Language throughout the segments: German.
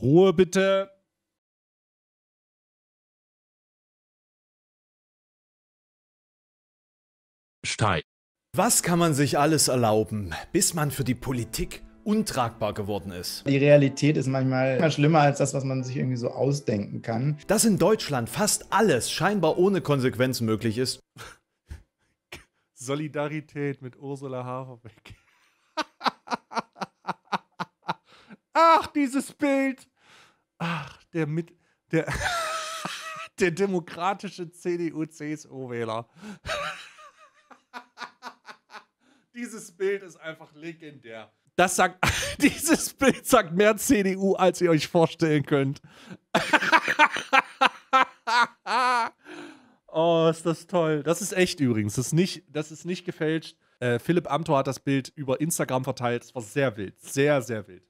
Ruhe bitte. Stein. Was kann man sich alles erlauben, bis man für die Politik untragbar geworden ist? Die Realität ist manchmal schlimmer als das, was man sich irgendwie so ausdenken kann. Dass in Deutschland fast alles scheinbar ohne Konsequenz möglich ist. Solidarität mit Ursula Haverbeck. Ach, dieses Bild. Ach, der demokratische CDU-CSU-Wähler. Dieses Bild ist einfach legendär. Das sagt, dieses Bild sagt mehr CDU, als ihr euch vorstellen könnt. Oh, ist das toll. Das ist echt übrigens. Das ist nicht gefälscht. Philipp Amthor hat das Bild über Instagram verteilt. Es war sehr wild. Sehr, sehr wild.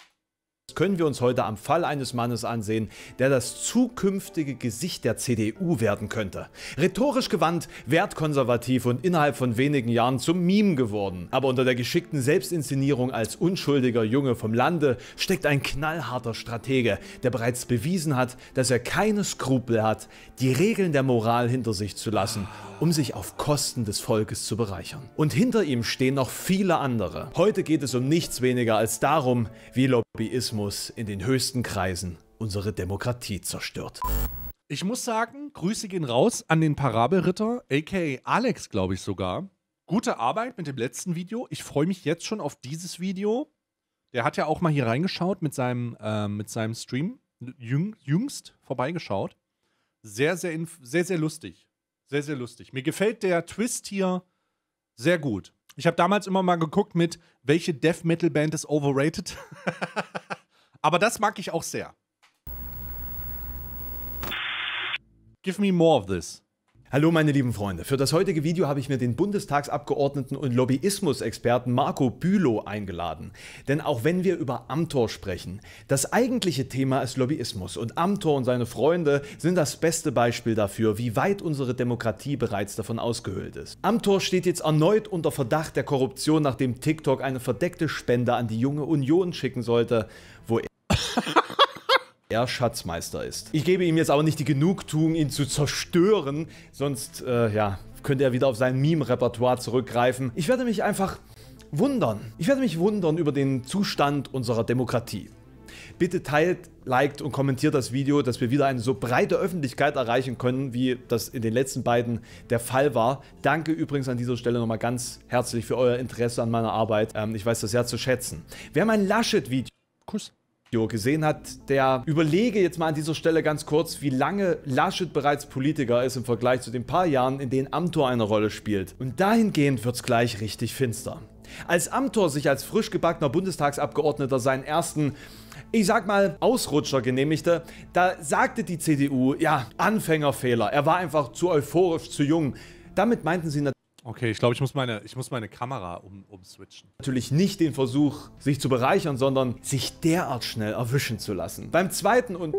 Das können wir uns heute am Fall eines Mannes ansehen, der das zukünftige Gesicht der CDU werden könnte. Rhetorisch gewandt, wertkonservativ und innerhalb von wenigen Jahren zum Meme geworden. Aber unter der geschickten Selbstinszenierung als unschuldiger Junge vom Lande steckt ein knallharter Stratege, der bereits bewiesen hat, dass er keine Skrupel hat, die Regeln der Moral hinter sich zu lassen, um sich auf Kosten des Volkes zu bereichern. Und hinter ihm stehen noch viele andere. Heute geht es um nichts weniger als darum, wie Lobbyismus in den höchsten Kreisen unsere Demokratie zerstört. Ich muss sagen, Grüße gehen raus an den Parabelritter, a.k.a. Alex, glaube ich sogar. Gute Arbeit mit dem letzten Video. Ich freue mich jetzt schon auf dieses Video. Der hat ja auch mal hier reingeschaut mit seinem Stream. Jüngst vorbeigeschaut. Sehr, sehr lustig. Sehr, sehr lustig. Mir gefällt der Twist hier sehr gut. Ich habe damals immer mal geguckt mit, welche Death-Metal-Band ist overrated. Aber das mag ich auch sehr. Give me more of this. Hallo meine lieben Freunde, für das heutige Video habe ich mir den Bundestagsabgeordneten und Lobbyismusexperten Marco Bülow eingeladen. Denn auch wenn wir über Amthor sprechen, das eigentliche Thema ist Lobbyismus und Amthor und seine Freunde sind das beste Beispiel dafür, wie weit unsere Demokratie bereits davon ausgehöhlt ist. Amthor steht jetzt erneut unter Verdacht der Korruption, nachdem TikTok eine verdeckte Spende an die Junge Union schicken sollte, wo er... er Schatzmeister ist. Ich gebe ihm jetzt aber nicht die Genugtuung, ihn zu zerstören, sonst, ja, könnte er wieder auf sein Meme-Repertoire zurückgreifen. Ich werde mich einfach wundern. Ich werde mich wundern über den Zustand unserer Demokratie. Bitte teilt, liked und kommentiert das Video, dass wir wieder eine so breite Öffentlichkeit erreichen können, wie das in den letzten beiden der Fall war. Danke übrigens an dieser Stelle nochmal ganz herzlich für euer Interesse an meiner Arbeit. Ich weiß das sehr zu schätzen. Wer mein Laschet-Video... Kuss. Gesehen hat, der überlege jetzt mal an dieser Stelle ganz kurz, wie lange Laschet bereits Politiker ist im Vergleich zu den paar Jahren, in denen Amthor eine Rolle spielt. Und dahingehend wird's gleich richtig finster. Als Amthor sich als frisch gebackener Bundestagsabgeordneter seinen ersten, ich sag mal, Ausrutscher genehmigte, da sagte die CDU, ja, Anfängerfehler, er war einfach zu euphorisch, zu jung. Damit meinten sie natürlich... Okay, ich glaube, ich muss meine Kamera umswitchen. Natürlich nicht den Versuch, sich zu bereichern, sondern sich derart schnell erwischen zu lassen. Beim zweiten und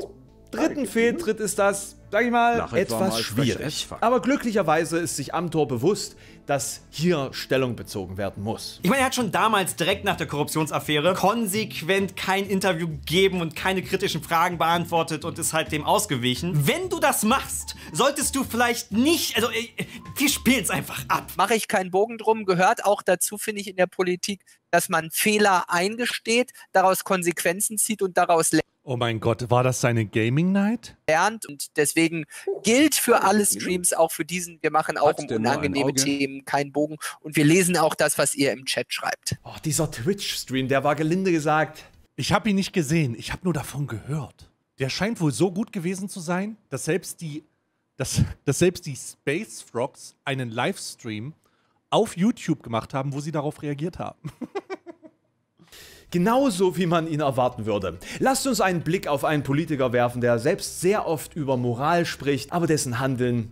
dritten Fehltritt ist das, sag ich mal, etwas schwierig. Aber glücklicherweise ist sich Amthor bewusst, dass hier Stellung bezogen werden muss. Ich meine, er hat schon damals direkt nach der Korruptionsaffäre konsequent kein Interview gegeben und keine kritischen Fragen beantwortet und ist halt dem ausgewichen. Wenn du das machst, solltest du vielleicht nicht, also wir spielen es einfach ab. Mache ich keinen Bogen drum, gehört auch dazu, finde ich, in der Politik, dass man Fehler eingesteht, daraus Konsequenzen zieht und daraus lernt. Oh mein Gott, war das seine Gaming-Night? Und deswegen gilt für alle Streams, auch für diesen, wir machen auch um unangenehme Themen keinen Bogen und wir lesen auch das, was ihr im Chat schreibt. Oh, dieser Twitch-Stream, der war gelinde gesagt. Ich habe ihn nicht gesehen, ich habe nur davon gehört. Der scheint wohl so gut gewesen zu sein, dass selbst die Space Frogs einen Livestream auf YouTube gemacht haben, wo sie darauf reagiert haben. Genauso wie man ihn erwarten würde. Lasst uns einen Blick auf einen Politiker werfen, der selbst sehr oft über Moral spricht, aber dessen Handeln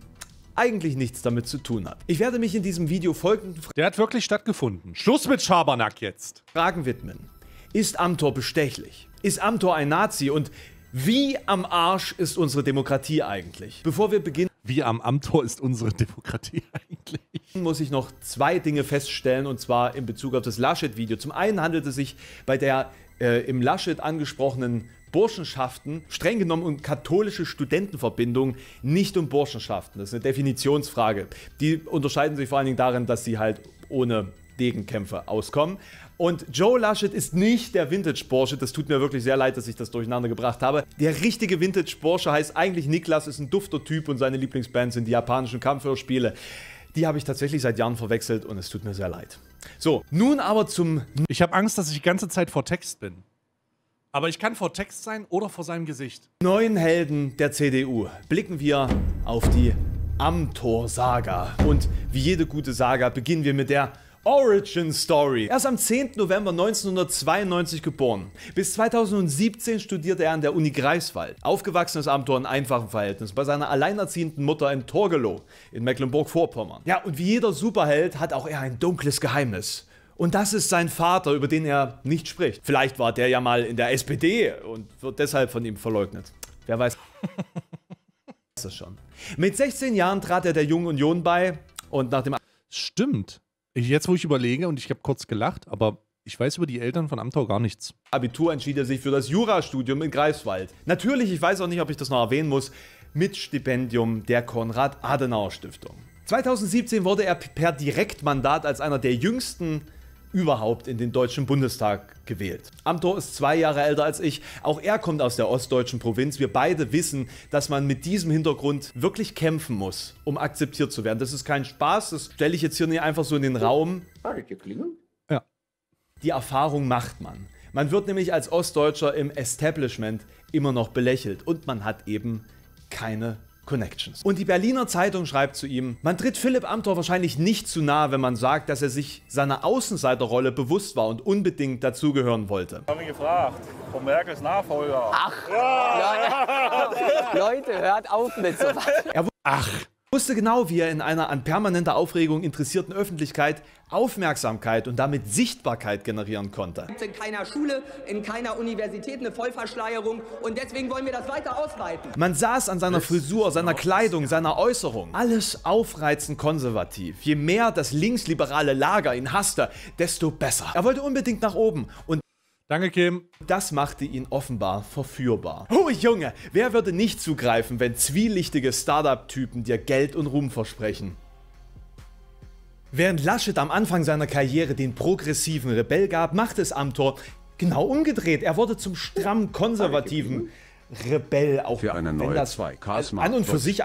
eigentlich nichts damit zu tun hat. Ich werde mich in diesem Video folgenden Fragen... Der hat wirklich stattgefunden. Schluss mit Schabernack jetzt. ...Fragen widmen. Ist Amthor bestechlich? Ist Amthor ein Nazi? Und wie am Arsch ist unsere Demokratie eigentlich? Bevor wir beginnen... Wie am Amthor ist unsere Demokratie eigentlich? Muss ich noch zwei Dinge feststellen, und zwar in Bezug auf das Laschet-Video. Zum einen handelt es sich bei der im Laschet angesprochenen Burschenschaften, streng genommen um katholische Studentenverbindungen, nicht um Burschenschaften. Das ist eine Definitionsfrage. Die unterscheiden sich vor allen Dingen darin, dass sie halt ohne Degenkämpfe auskommen. Und Joe Laschet ist nicht der Vintage-Bursche. Das tut mir wirklich sehr leid, dass ich das durcheinander gebracht habe. Der richtige Vintage-Bursche heißt eigentlich Niklas, ist ein dufter Typ und seine Lieblingsbands sind die japanischen Kampfhörspiele. Die habe ich tatsächlich seit Jahren verwechselt und es tut mir sehr leid. So, nun aber zum... Ich habe Angst, dass ich die ganze Zeit vor Text bin. Aber ich kann vor Text sein oder vor seinem Gesicht. Neuen Helden der CDU. Blicken wir auf die Amthor-Saga. Und wie jede gute Saga beginnen wir mit der Origin Story. Er ist am 10. November 1992 geboren. Bis 2017 studierte er an der Uni Greifswald. Aufgewachsen ist Amthor in einfachen Verhältnissen bei seiner alleinerziehenden Mutter in Torgelow in Mecklenburg-Vorpommern. Ja, und wie jeder Superheld hat auch er ein dunkles Geheimnis. Und das ist sein Vater, über den er nicht spricht. Vielleicht war der ja mal in der SPD und wird deshalb von ihm verleugnet. Wer weiß das schon. Mit 16 Jahren trat er der Jungen Union bei und nach dem... Stimmt. Jetzt, wo ich überlege, und ich habe kurz gelacht, aber ich weiß über die Eltern von Amthor gar nichts. Abitur entschied er sich für das Jurastudium in Greifswald. Natürlich, ich weiß auch nicht, ob ich das noch erwähnen muss, mit Stipendium der Konrad-Adenauer-Stiftung. 2017 wurde er per Direktmandat als einer der jüngsten überhaupt in den Deutschen Bundestag gewählt. Amthor ist 2 Jahre älter als ich. Auch er kommt aus der ostdeutschen Provinz. Wir beide wissen, dass man mit diesem Hintergrund wirklich kämpfen muss, um akzeptiert zu werden. Das ist kein Spaß, das stelle ich jetzt hier nicht einfach so in den Raum. Ja. Die Erfahrung macht man. Man wird nämlich als Ostdeutscher im Establishment immer noch belächelt und man hat eben keine Connections. Und die Berliner Zeitung schreibt zu ihm, man tritt Philipp Amthor wahrscheinlich nicht zu nahe, wenn man sagt, dass er sich seiner Außenseiterrolle bewusst war und unbedingt dazugehören wollte. Ich habe mich gefragt, von Merkels Nachfolger. Ach, ja. Leute, hört auf mit sowas. Er wusste genau, wie er in einer an permanenter Aufregung interessierten Öffentlichkeit Aufmerksamkeit und damit Sichtbarkeit generieren konnte. In keiner Schule, in keiner Universität eine Vollverschleierung und deswegen wollen wir das weiter ausweiten. Man saß an seiner Frisur, seiner Kleidung, seiner Äußerung. Alles aufreizend konservativ. Je mehr das linksliberale Lager ihn hasste, desto besser. Er wollte unbedingt nach oben und danke, Kim. Das machte ihn offenbar verführbar. Oh Junge, wer würde nicht zugreifen, wenn zwielichtige Startup-Typen dir Geld und Ruhm versprechen? Während Laschet am Anfang seiner Karriere den progressiven Rebell gab, machte es Amthor genau umgedreht. Er wurde zum stramm konservativen Rebell, auch für eine neue, wenn das war, an und für sich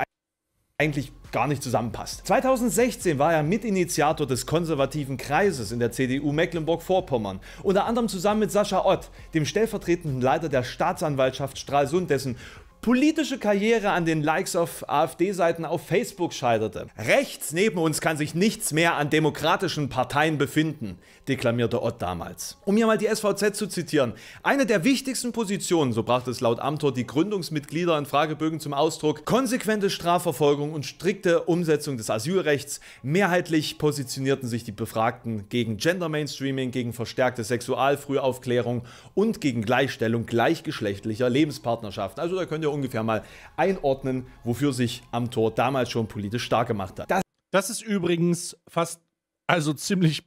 eigentlich gar nicht zusammenpasst. 2016 war er Mitinitiator des konservativen Kreises in der CDU Mecklenburg-Vorpommern, unter anderem zusammen mit Sascha Ott, dem stellvertretenden Leiter der Staatsanwaltschaft Stralsund, dessen politische Karriere an den Likes auf AfD-Seiten auf Facebook scheiterte. Rechts neben uns kann sich nichts mehr an demokratischen Parteien befinden, deklamierte Ott damals. Um hier mal die SVZ zu zitieren, eine der wichtigsten Positionen, so brachte es laut Amthor die Gründungsmitglieder in Fragebögen zum Ausdruck, konsequente Strafverfolgung und strikte Umsetzung des Asylrechts. Mehrheitlich positionierten sich die Befragten gegen Gender-Mainstreaming, gegen verstärkte Sexualfrühaufklärung und gegen Gleichstellung gleichgeschlechtlicher Lebenspartnerschaften. Also da könnt ihr ungefähr mal einordnen, wofür sich Amthor damals schon politisch stark gemacht hat. Das ist übrigens fast, also ziemlich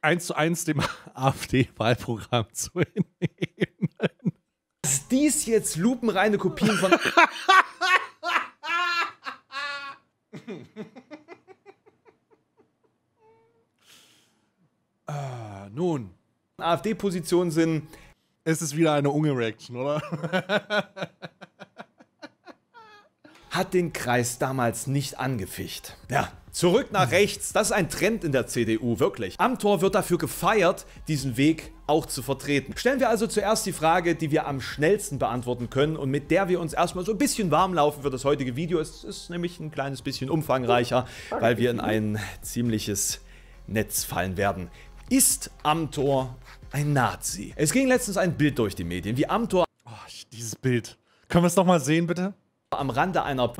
1:1 dem AfD-Wahlprogramm zu entnehmen. Dass dies jetzt lupenreine Kopien von... nun. AfD-Positionen sind... Es ist wieder eine Unge-Reaction, oder? Hat den Kreis damals nicht angeficht. Ja, zurück nach rechts, das ist ein Trend in der CDU, wirklich. Amthor wird dafür gefeiert, diesen Weg auch zu vertreten. Stellen wir also zuerst die Frage, die wir am schnellsten beantworten können und mit der wir uns erstmal so ein bisschen warm laufen für das heutige Video. Es ist nämlich ein kleines bisschen umfangreicher, weil wir in ein ziemliches Netz fallen werden. Ist Amthor ein Nazi? Es ging letztens ein Bild durch die Medien, wie Amthor... Oh, dieses Bild. Können wir es nochmal sehen, bitte? Am Rande einer...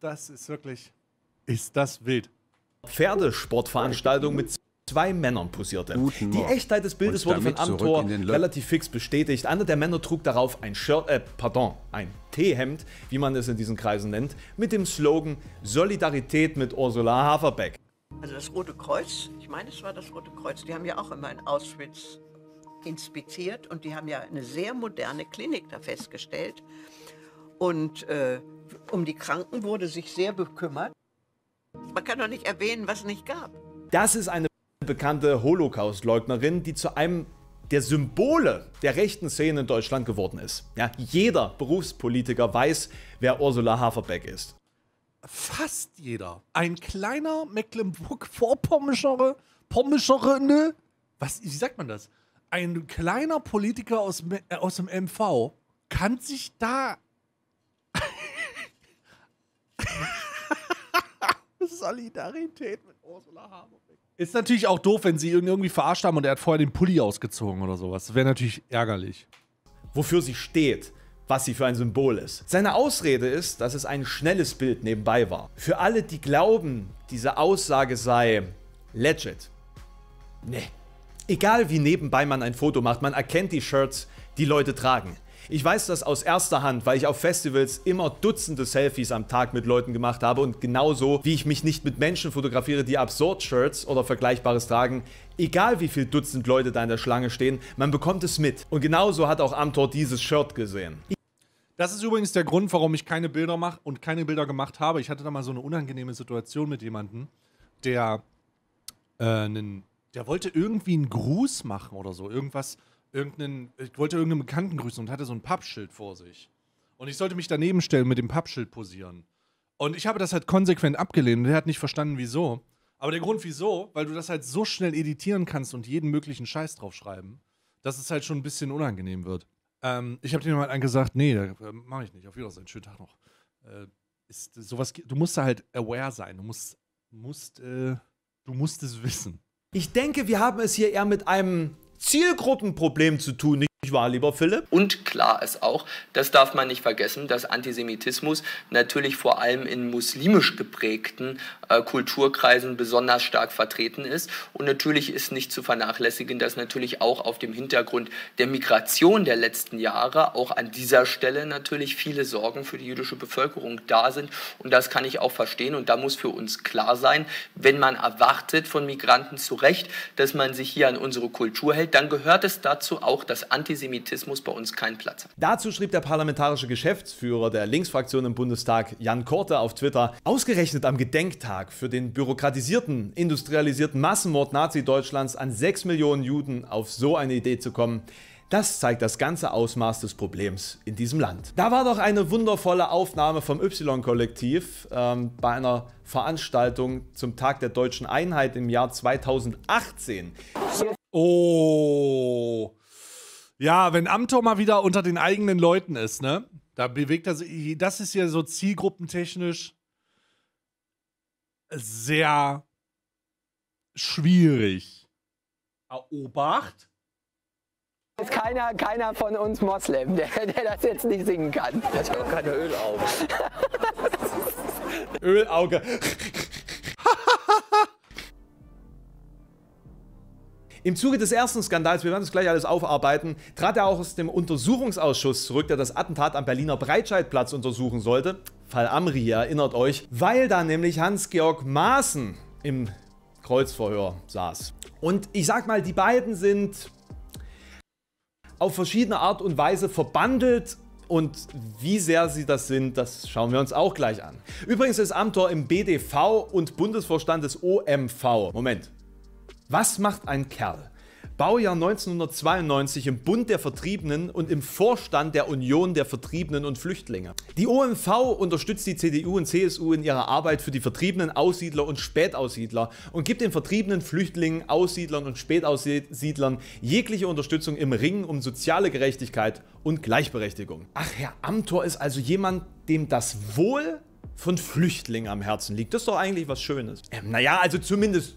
Das ist wirklich... Ist das wild. Pferdesportveranstaltung mit... zwei Männern posierte. Die Echtheit des Bildes wurde von Amthor relativ fix bestätigt. Einer der Männer trug darauf ein Teehemd, wie man es in diesen Kreisen nennt, mit dem Slogan Solidarität mit Ursula Haverbeck. Also das Rote Kreuz, ich meine, es war das Rote Kreuz, die haben ja auch immer in Auschwitz inspiziert und die haben ja eine sehr moderne Klinik da festgestellt. Und um die Kranken wurde sich sehr bekümmert. Man kann doch nicht erwähnen, was es nicht gab. Das ist eine bekannte Holocaust-Leugnerin, die zu einem der Symbole der rechten Szene in Deutschland geworden ist. Ja, jeder Berufspolitiker weiß, wer Ursula Haverbeck ist. Fast jeder. Ein kleiner Mecklenburg-Vorpommerschere, was, wie sagt man das? Ein kleiner Politiker aus dem MV kann sich da... Solidarität mit Ursula Haverbeck. Ist natürlich auch doof, wenn sie ihn irgendwie verarscht haben und er hat vorher den Pulli ausgezogen oder sowas. Das wäre natürlich ärgerlich. Wofür sie steht, was sie für ein Symbol ist. Seine Ausrede ist, dass es ein schnelles Bild nebenbei war. Für alle, die glauben, diese Aussage sei legit. Nee. Egal wie nebenbei man ein Foto macht, man erkennt die Shirts, die Leute tragen. Ich weiß das aus erster Hand, weil ich auf Festivals immer Dutzende Selfies am Tag mit Leuten gemacht habe und genauso wie ich mich nicht mit Menschen fotografiere, die Absurd-Shirts oder Vergleichbares tragen, egal wie viel Dutzend Leute da in der Schlange stehen, man bekommt es mit. Und genauso hat auch Amthor dieses Shirt gesehen. Das ist übrigens der Grund, warum ich keine Bilder mache und keine Bilder gemacht habe. Ich hatte da mal so eine unangenehme Situation mit jemandem, der wollte irgendwie einen Gruß machen oder so, irgendwas... ich wollte irgendeinen Bekannten grüßen und hatte so ein Pappschild vor sich. Und ich sollte mich daneben stellen, mit dem Pappschild posieren. Und ich habe das halt konsequent abgelehnt und der hat nicht verstanden, wieso. Aber der Grund, wieso, weil du das halt so schnell editieren kannst und jeden möglichen Scheiß draufschreiben, dass es halt schon ein bisschen unangenehm wird. Ich habe dem halt gesagt, nee, mache ich nicht, auf Wiedersehen, schönen Tag noch. Du musst da halt aware sein, du musst es wissen. Ich denke, wir haben es hier eher mit einem... Zielgruppenproblem zu tun, nicht wahr, lieber Philipp? Und klar ist auch, das darf man nicht vergessen, dass Antisemitismus natürlich vor allem in muslimisch geprägten Kulturkreisen besonders stark vertreten ist. Und natürlich ist nicht zu vernachlässigen, dass natürlich auch auf dem Hintergrund der Migration der letzten Jahre auch an dieser Stelle natürlich viele Sorgen für die jüdische Bevölkerung da sind. Und das kann ich auch verstehen. Und da muss für uns klar sein, wenn man erwartet von Migranten zu Recht, dass man sich hier an unsere Kultur hält, dann gehört es dazu auch, dass Antisemitismus bei uns keinen Platz hat. Dazu schrieb der parlamentarische Geschäftsführer der Linksfraktion im Bundestag, Jan Korte, auf Twitter, ausgerechnet am Gedenktag für den bürokratisierten, industrialisierten Massenmord Nazi-Deutschlands an 6 Millionen Juden auf so eine Idee zu kommen, das zeigt das ganze Ausmaß des Problems in diesem Land. Da war doch eine wundervolle Aufnahme vom Y-Kollektiv bei einer Veranstaltung zum Tag der Deutschen Einheit im Jahr 2018. Oh... Ja, wenn Amthor mal wieder unter den eigenen Leuten ist, ne? Da bewegt er sich, das ist ja so zielgruppentechnisch sehr schwierig. Obacht. Ist keiner von uns Moslem, der das jetzt nicht singen kann. Das hat doch keine Ölauge. Ölauge. Im Zuge des ersten Skandals, wir werden das gleich alles aufarbeiten, trat er auch aus dem Untersuchungsausschuss zurück, der das Attentat am Berliner Breitscheidplatz untersuchen sollte. Fall Amri, erinnert euch, weil da nämlich Hans-Georg Maaßen im Kreuzverhör saß. Und ich sag mal, die beiden sind auf verschiedene Art und Weise verbandelt. Und wie sehr sie das sind, das schauen wir uns auch gleich an. Übrigens ist Amthor im BDV und Bundesvorstand des OMV. Moment. Was macht ein Kerl? Baujahr 1992 im Bund der Vertriebenen und im Vorstand der Union der Vertriebenen und Flüchtlinge. Die OMV unterstützt die CDU und CSU in ihrer Arbeit für die Vertriebenen, Aussiedler und Spätaussiedler und gibt den Vertriebenen, Flüchtlingen, Aussiedlern und Spätaussiedlern jegliche Unterstützung im Ringen um soziale Gerechtigkeit und Gleichberechtigung. Ach, Herr Amthor ist also jemand, dem das Wohl von Flüchtlingen am Herzen liegt. Das ist doch eigentlich was Schönes. Naja, also zumindest...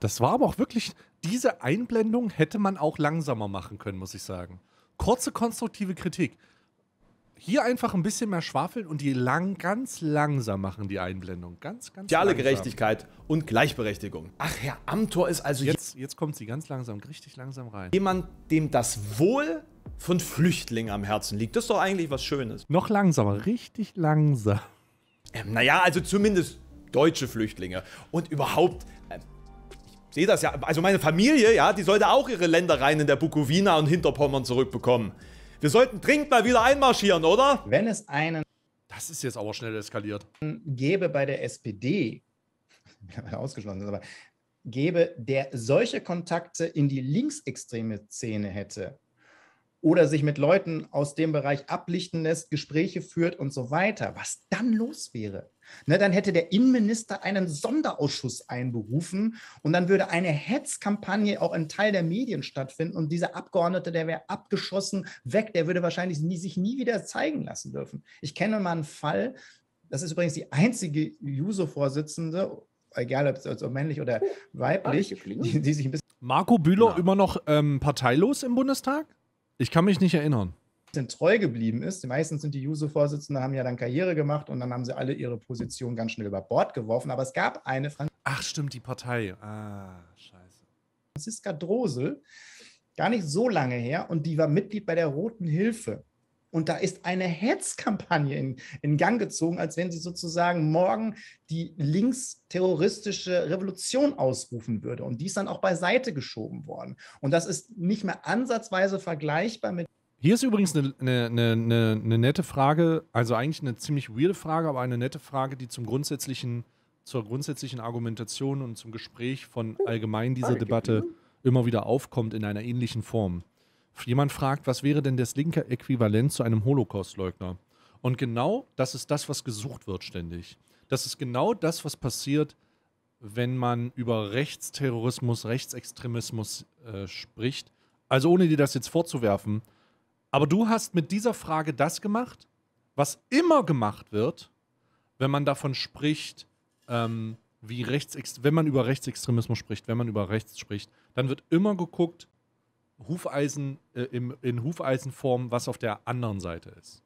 Das war aber auch wirklich, diese Einblendung hätte man auch langsamer machen können, muss ich sagen. Kurze konstruktive Kritik. Hier einfach ein bisschen mehr schwafeln und die ganz langsam machen, die Einblendung. Ganz Soziale langsam. Gerechtigkeit und Gleichberechtigung. Ach, Herr Amthor ist also... Jetzt kommt sie ganz langsam, richtig langsam rein. Jemand, dem das Wohl von Flüchtlingen am Herzen liegt. Das ist doch eigentlich was Schönes. Noch langsamer, richtig langsam. Naja, also zumindest deutsche Flüchtlinge. Und überhaupt... Ich sehe das ja, also meine Familie, ja, die sollte auch ihre Ländereien in der Bukowina und Hinterpommern zurückbekommen. Wir sollten dringend mal wieder einmarschieren, oder? Wenn es einen... Das ist jetzt aber schnell eskaliert. ...gäbe bei der SPD, ausgeschlossen, aber gäbe, der solche Kontakte in die linksextreme Szene hätte oder sich mit Leuten aus dem Bereich ablichten lässt, Gespräche führt und so weiter, was dann los wäre? Ne, dann hätte der Innenminister einen Sonderausschuss einberufen und dann würde eine Hetzkampagne auch im Teil der Medien stattfinden und dieser Abgeordnete, der wäre abgeschossen, weg, der würde wahrscheinlich sich nie wieder zeigen lassen dürfen. Ich kenne mal einen Fall, das ist übrigens die einzige JUSO-Vorsitzende, egal ob männlich oder weiblich, die sich ein bisschen... Marco Bülow immer noch parteilos im Bundestag? Ich kann mich nicht erinnern. Treu geblieben ist. Meistens sind die JUSO-Vorsitzenden, haben ja dann Karriere gemacht und dann haben sie alle ihre Position ganz schnell über Bord geworfen. Aber es gab eine... Ach stimmt, die Partei. Ah, scheiße. Franziska Drosel, gar nicht so lange her, und die war Mitglied bei der Roten Hilfe. Und da ist eine Hetzkampagne in Gang gezogen, als wenn sie sozusagen morgen die linksterroristische Revolution ausrufen würde. Und die ist dann auch beiseite geschoben worden. Und das ist nicht mehr ansatzweise vergleichbar mit... Hier ist übrigens eine nette Frage, also eigentlich eine ziemlich weirde Frage, aber eine nette Frage, die zur grundsätzlichen Argumentation und zum Gespräch von allgemein dieser Debatte immer wieder aufkommt in einer ähnlichen Form. Jemand fragt, was wäre denn das linke Äquivalent zu einem Holocaustleugner? Und genau das ist das, was gesucht wird ständig. Das ist genau das, was passiert, wenn man über Rechtsterrorismus, Rechtsextremismus spricht. Also ohne dir das jetzt vorzuwerfen, aber du hast mit dieser Frage das gemacht, was immer gemacht wird, wenn man davon spricht, wenn man über Rechtsextremismus spricht, wenn man über Rechts spricht, dann wird immer geguckt, in Hufeisenform, was auf der anderen Seite ist.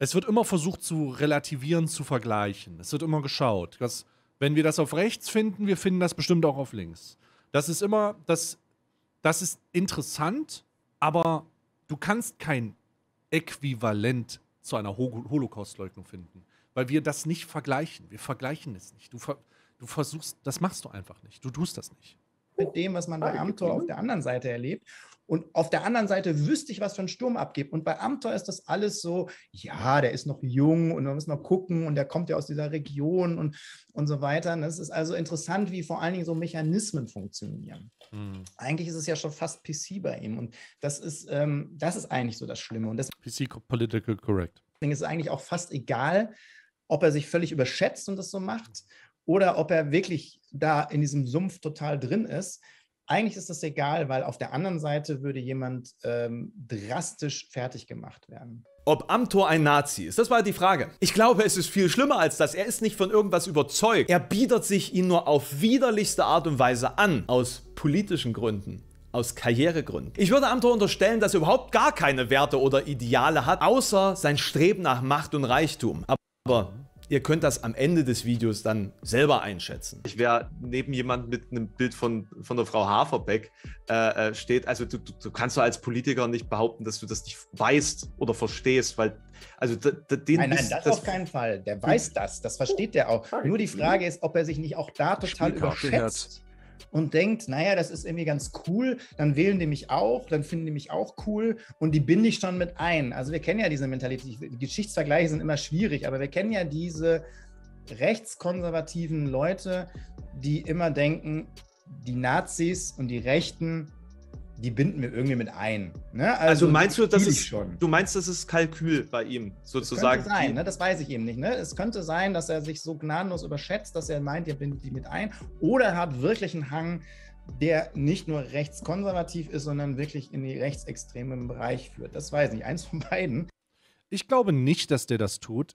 Es wird immer versucht zu relativieren, zu vergleichen. Es wird immer geschaut, dass, wenn wir das auf rechts finden, wir finden das bestimmt auch auf links. Das ist immer, das ist interessant, aber du kannst kein Äquivalent zu einer Holocaustleugnung finden, weil wir das nicht vergleichen. Wir vergleichen es nicht. Du versuchst, das machst du einfach nicht. Du tust das nicht. Mit dem, was man bei Amthor auf der anderen Seite erlebt. Und auf der anderen Seite wüsste ich, was für einen Sturm abgeht. Und bei Amthor ist das alles so, ja, der ist noch jung und man muss noch gucken und der kommt ja aus dieser Region und so weiter. Und das ist also interessant, wie vor allen Dingen so Mechanismen funktionieren. Mhm. Eigentlich ist es ja schon fast PC bei ihm. Und das ist eigentlich so das Schlimme. Und das PC, political correct. Deswegen ist es eigentlich auch fast egal, ob er sich völlig überschätzt und das so macht oder ob er wirklich da in diesem Sumpf total drin ist. Eigentlich ist das egal, weil auf der anderen Seite würde jemand drastisch fertig gemacht werden. Ob Amthor ein Nazi ist, das war die Frage. Ich glaube, es ist viel schlimmer als das. Er ist nicht von irgendwas überzeugt. Er bietet sich ihn nur auf widerlichste Art und Weise an. Aus politischen Gründen. Aus Karrieregründen. Ich würde Amthor unterstellen, dass er überhaupt gar keine Werte oder Ideale hat, außer sein Streben nach Macht und Reichtum. Aber ihr könnt das am Ende des Videos dann selber einschätzen. Ich wäre neben jemandem mit einem Bild von der Frau Haverbeck steht. Also du kannst doch als Politiker nicht behaupten, dass du das nicht weißt oder verstehst, weil also nein, das auf keinen Fall. Der weiß das, das versteht der auch. Nur die Frage ist, ob er sich nicht auch da total überschätzt und denkt, naja, das ist irgendwie ganz cool, dann wählen die mich auch, dann finden die mich auch cool und die binde ich schon mit ein. Also wir kennen ja diese Mentalität, die Geschichtsvergleiche sind immer schwierig, aber wir kennen ja diese rechtskonservativen Leute, die immer denken, die Nazis und die Rechten, die binden wir irgendwie mit ein. Ne? Also meinst du, das ist Kalkül bei ihm sozusagen? Das könnte sein, ne? Das weiß ich eben nicht. Ne? Es könnte sein, dass er sich so gnadenlos überschätzt, dass er meint, ihr bindet die mit ein. Oder er hat wirklich einen Hang, der nicht nur rechtskonservativ ist, sondern wirklich in den rechtsextremen Bereich führt. Das weiß ich nicht. Eins von beiden. Ich glaube nicht, dass der das tut.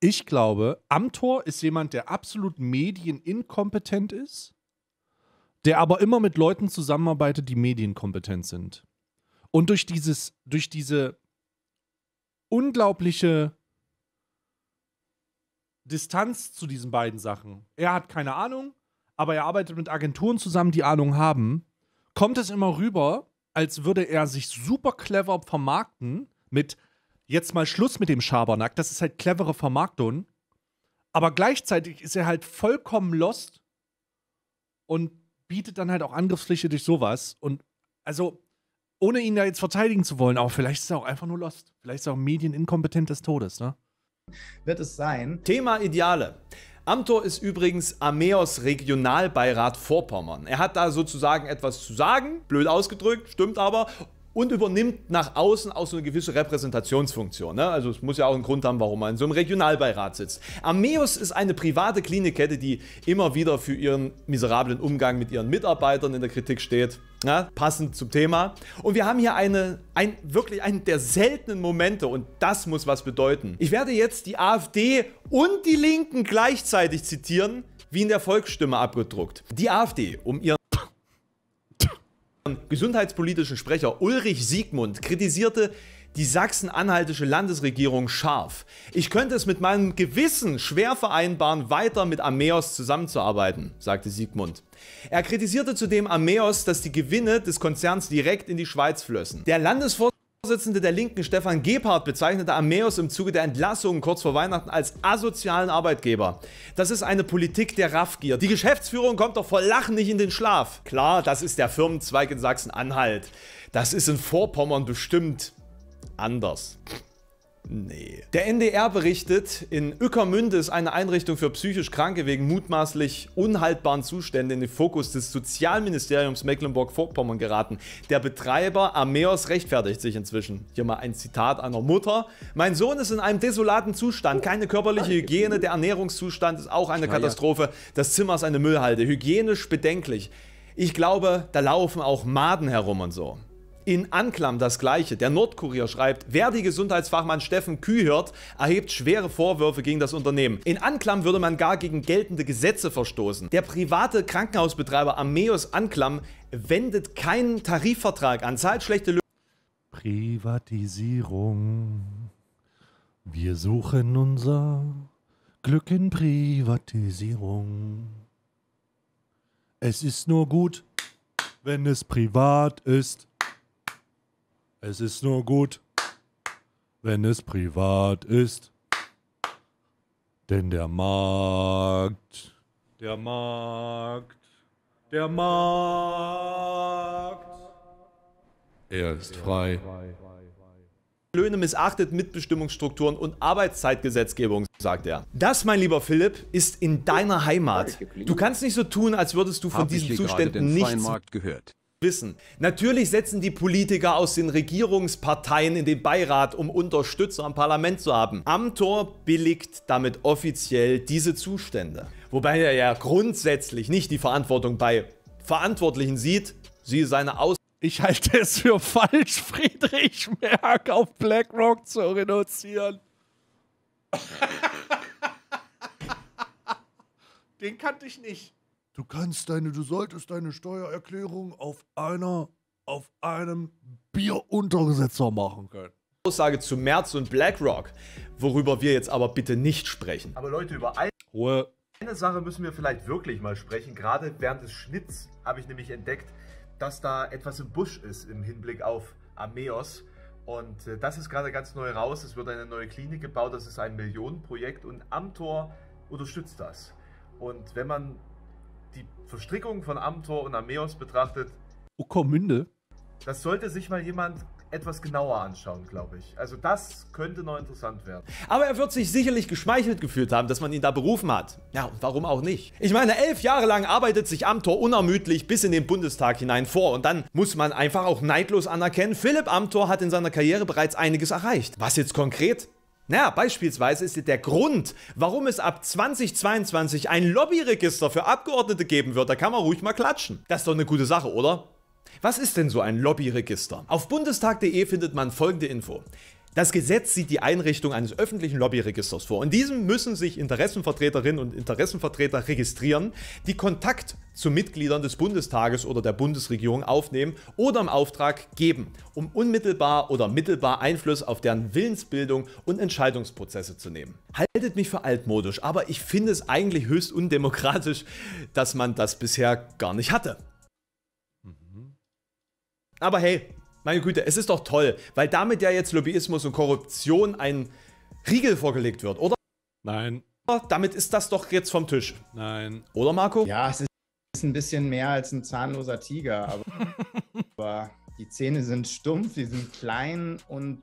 Ich glaube, Amthor ist jemand, der absolut medieninkompetent ist, der aber immer mit Leuten zusammenarbeitet, die medienkompetent sind. Und durch diese unglaubliche Distanz zu diesen beiden Sachen. Er hat keine Ahnung, aber er arbeitet mit Agenturen zusammen, die Ahnung haben. Kommt es immer rüber, als würde er sich super clever vermarkten mit jetzt mal Schluss mit dem Schabernack. Das ist halt clevere Vermarktung. Aber gleichzeitig ist er halt vollkommen lost und bietet dann halt auch Angriffsfläche durch sowas. Und also, ohne ihn da jetzt verteidigen zu wollen, aber vielleicht ist er auch einfach nur lost. Vielleicht ist er auch medieninkompetent des Todes, ne? Wird es sein. Thema Ideale. Amthor ist übrigens Ameos Regionalbeirat Vorpommern. Er hat da sozusagen etwas zu sagen, blöd ausgedrückt, stimmt aber, und übernimmt nach außen auch so eine gewisse Repräsentationsfunktion. Ne? Also es muss ja auch einen Grund haben, warum man in so einem Regionalbeirat sitzt. Ameos ist eine private Klinikkette, die immer wieder für ihren miserablen Umgang mit ihren Mitarbeitern in der Kritik steht. Ja, passend zum Thema. Und wir haben hier wirklich einen der seltenen Momente und das muss was bedeuten. Ich werde jetzt die AfD und die Linken gleichzeitig zitieren, wie in der Volksstimme abgedruckt. Die AfD, um ihren gesundheitspolitischen Sprecher Ulrich Siegmund, kritisierte die sachsen-anhaltische Landesregierung scharf. Ich könnte es mit meinem Gewissen schwer vereinbaren, weiter mit Ameos zusammenzuarbeiten, sagte Siegmund. Er kritisierte zudem Ameos, dass die Gewinne des Konzerns direkt in die Schweiz flössen. Der Landesvorsitzende der Linken, Stefan Gebhardt, bezeichnete Ameos im Zuge der Entlassungen kurz vor Weihnachten als asozialen Arbeitgeber. Das ist eine Politik der Raffgier. Die Geschäftsführung kommt doch vor Lachen nicht in den Schlaf. Klar, das ist der Firmenzweig in Sachsen-Anhalt. Das ist in Vorpommern bestimmt anders. Nee. Der NDR berichtet, in Ueckermünde ist eine Einrichtung für psychisch Kranke wegen mutmaßlich unhaltbaren Zuständen in den Fokus des Sozialministeriums Mecklenburg-Vorpommern geraten. Der Betreiber Ameos rechtfertigt sich inzwischen. Hier mal ein Zitat einer Mutter. Mein Sohn ist in einem desolaten Zustand. Keine körperliche Hygiene, der Ernährungszustand ist auch eine Katastrophe. Das Zimmer ist eine Müllhalde. Hygienisch bedenklich. Ich glaube, da laufen auch Maden herum und so. In Anklam das Gleiche. Der Nordkurier schreibt, Verdi-Gesundheitsfachmann Steffen Kühhirt erhebt schwere Vorwürfe gegen das Unternehmen. In Anklam würde man gar gegen geltende Gesetze verstoßen. Der private Krankenhausbetreiber Ameos Anklam wendet keinen Tarifvertrag an, zahlt schlechte Löhne. Privatisierung. Wir suchen unser Glück in Privatisierung. Es ist nur gut, wenn es privat ist. Es ist nur gut, wenn es privat ist, denn der Markt, er ist frei. Löhne missachtet, Mitbestimmungsstrukturen und Arbeitszeitgesetzgebung, sagt er. Das, mein lieber Philipp, ist in deiner Heimat. Du kannst nicht so tun, als würdest du von diesen Zuständen nichts gehört. Wissen. Natürlich setzen die Politiker aus den Regierungsparteien in den Beirat, um Unterstützer am Parlament zu haben. Amthor billigt damit offiziell diese Zustände. Wobei er ja grundsätzlich nicht die Verantwortung bei Verantwortlichen sieht, sie seine Aus... Ich halte es für falsch, Friedrich Merck auf BlackRock zu reduzieren. Den kannte ich nicht. Du solltest deine Steuererklärung auf einem Bieruntersetzer machen können. Aussage zu Merz und BlackRock, worüber wir jetzt aber bitte nicht sprechen. Aber Leute, über eine Sache müssen wir vielleicht wirklich mal sprechen. Gerade während des Schnitts habe ich nämlich entdeckt, dass da etwas im Busch ist im Hinblick auf Ameos. Und das ist gerade ganz neu raus. Es wird eine neue Klinik gebaut. Das ist ein Millionenprojekt und Amthor unterstützt das. Und wenn man die Verstrickung von Amthor und Ameos betrachtet. Ueckermünde. Das sollte sich mal jemand etwas genauer anschauen, glaube ich. Also das könnte noch interessant werden. Aber er wird sich sicherlich geschmeichelt gefühlt haben, dass man ihn da berufen hat. Ja, und warum auch nicht? Ich meine, 11 Jahre lang arbeitet sich Amthor unermüdlich bis in den Bundestag hinein vor. Und dann muss man einfach auch neidlos anerkennen, Philipp Amthor hat in seiner Karriere bereits einiges erreicht. Was jetzt konkret? Naja, beispielsweise ist der Grund, warum es ab 2022 ein Lobbyregister für Abgeordnete geben wird. Da kann man ruhig mal klatschen. Das ist doch eine gute Sache, oder? Was ist denn so ein Lobbyregister? Auf bundestag.de findet man folgende Info. Das Gesetz sieht die Einrichtung eines öffentlichen Lobbyregisters vor. In diesem müssen sich Interessenvertreterinnen und Interessenvertreter registrieren, die Kontakt zu Mitgliedern des Bundestages oder der Bundesregierung aufnehmen oder im Auftrag geben, um unmittelbar oder mittelbar Einfluss auf deren Willensbildung und Entscheidungsprozesse zu nehmen. Haltet mich für altmodisch, aber ich finde es eigentlich höchst undemokratisch, dass man das bisher gar nicht hatte. Aber hey, meine Güte, es ist doch toll, weil damit ja jetzt Lobbyismus und Korruption ein Riegel vorgelegt wird, oder? Nein. Damit ist das doch jetzt vom Tisch. Nein. Oder, Marco? Ja, es ist ein bisschen mehr als ein zahnloser Tiger, aber, aber die Zähne sind stumpf, die sind klein und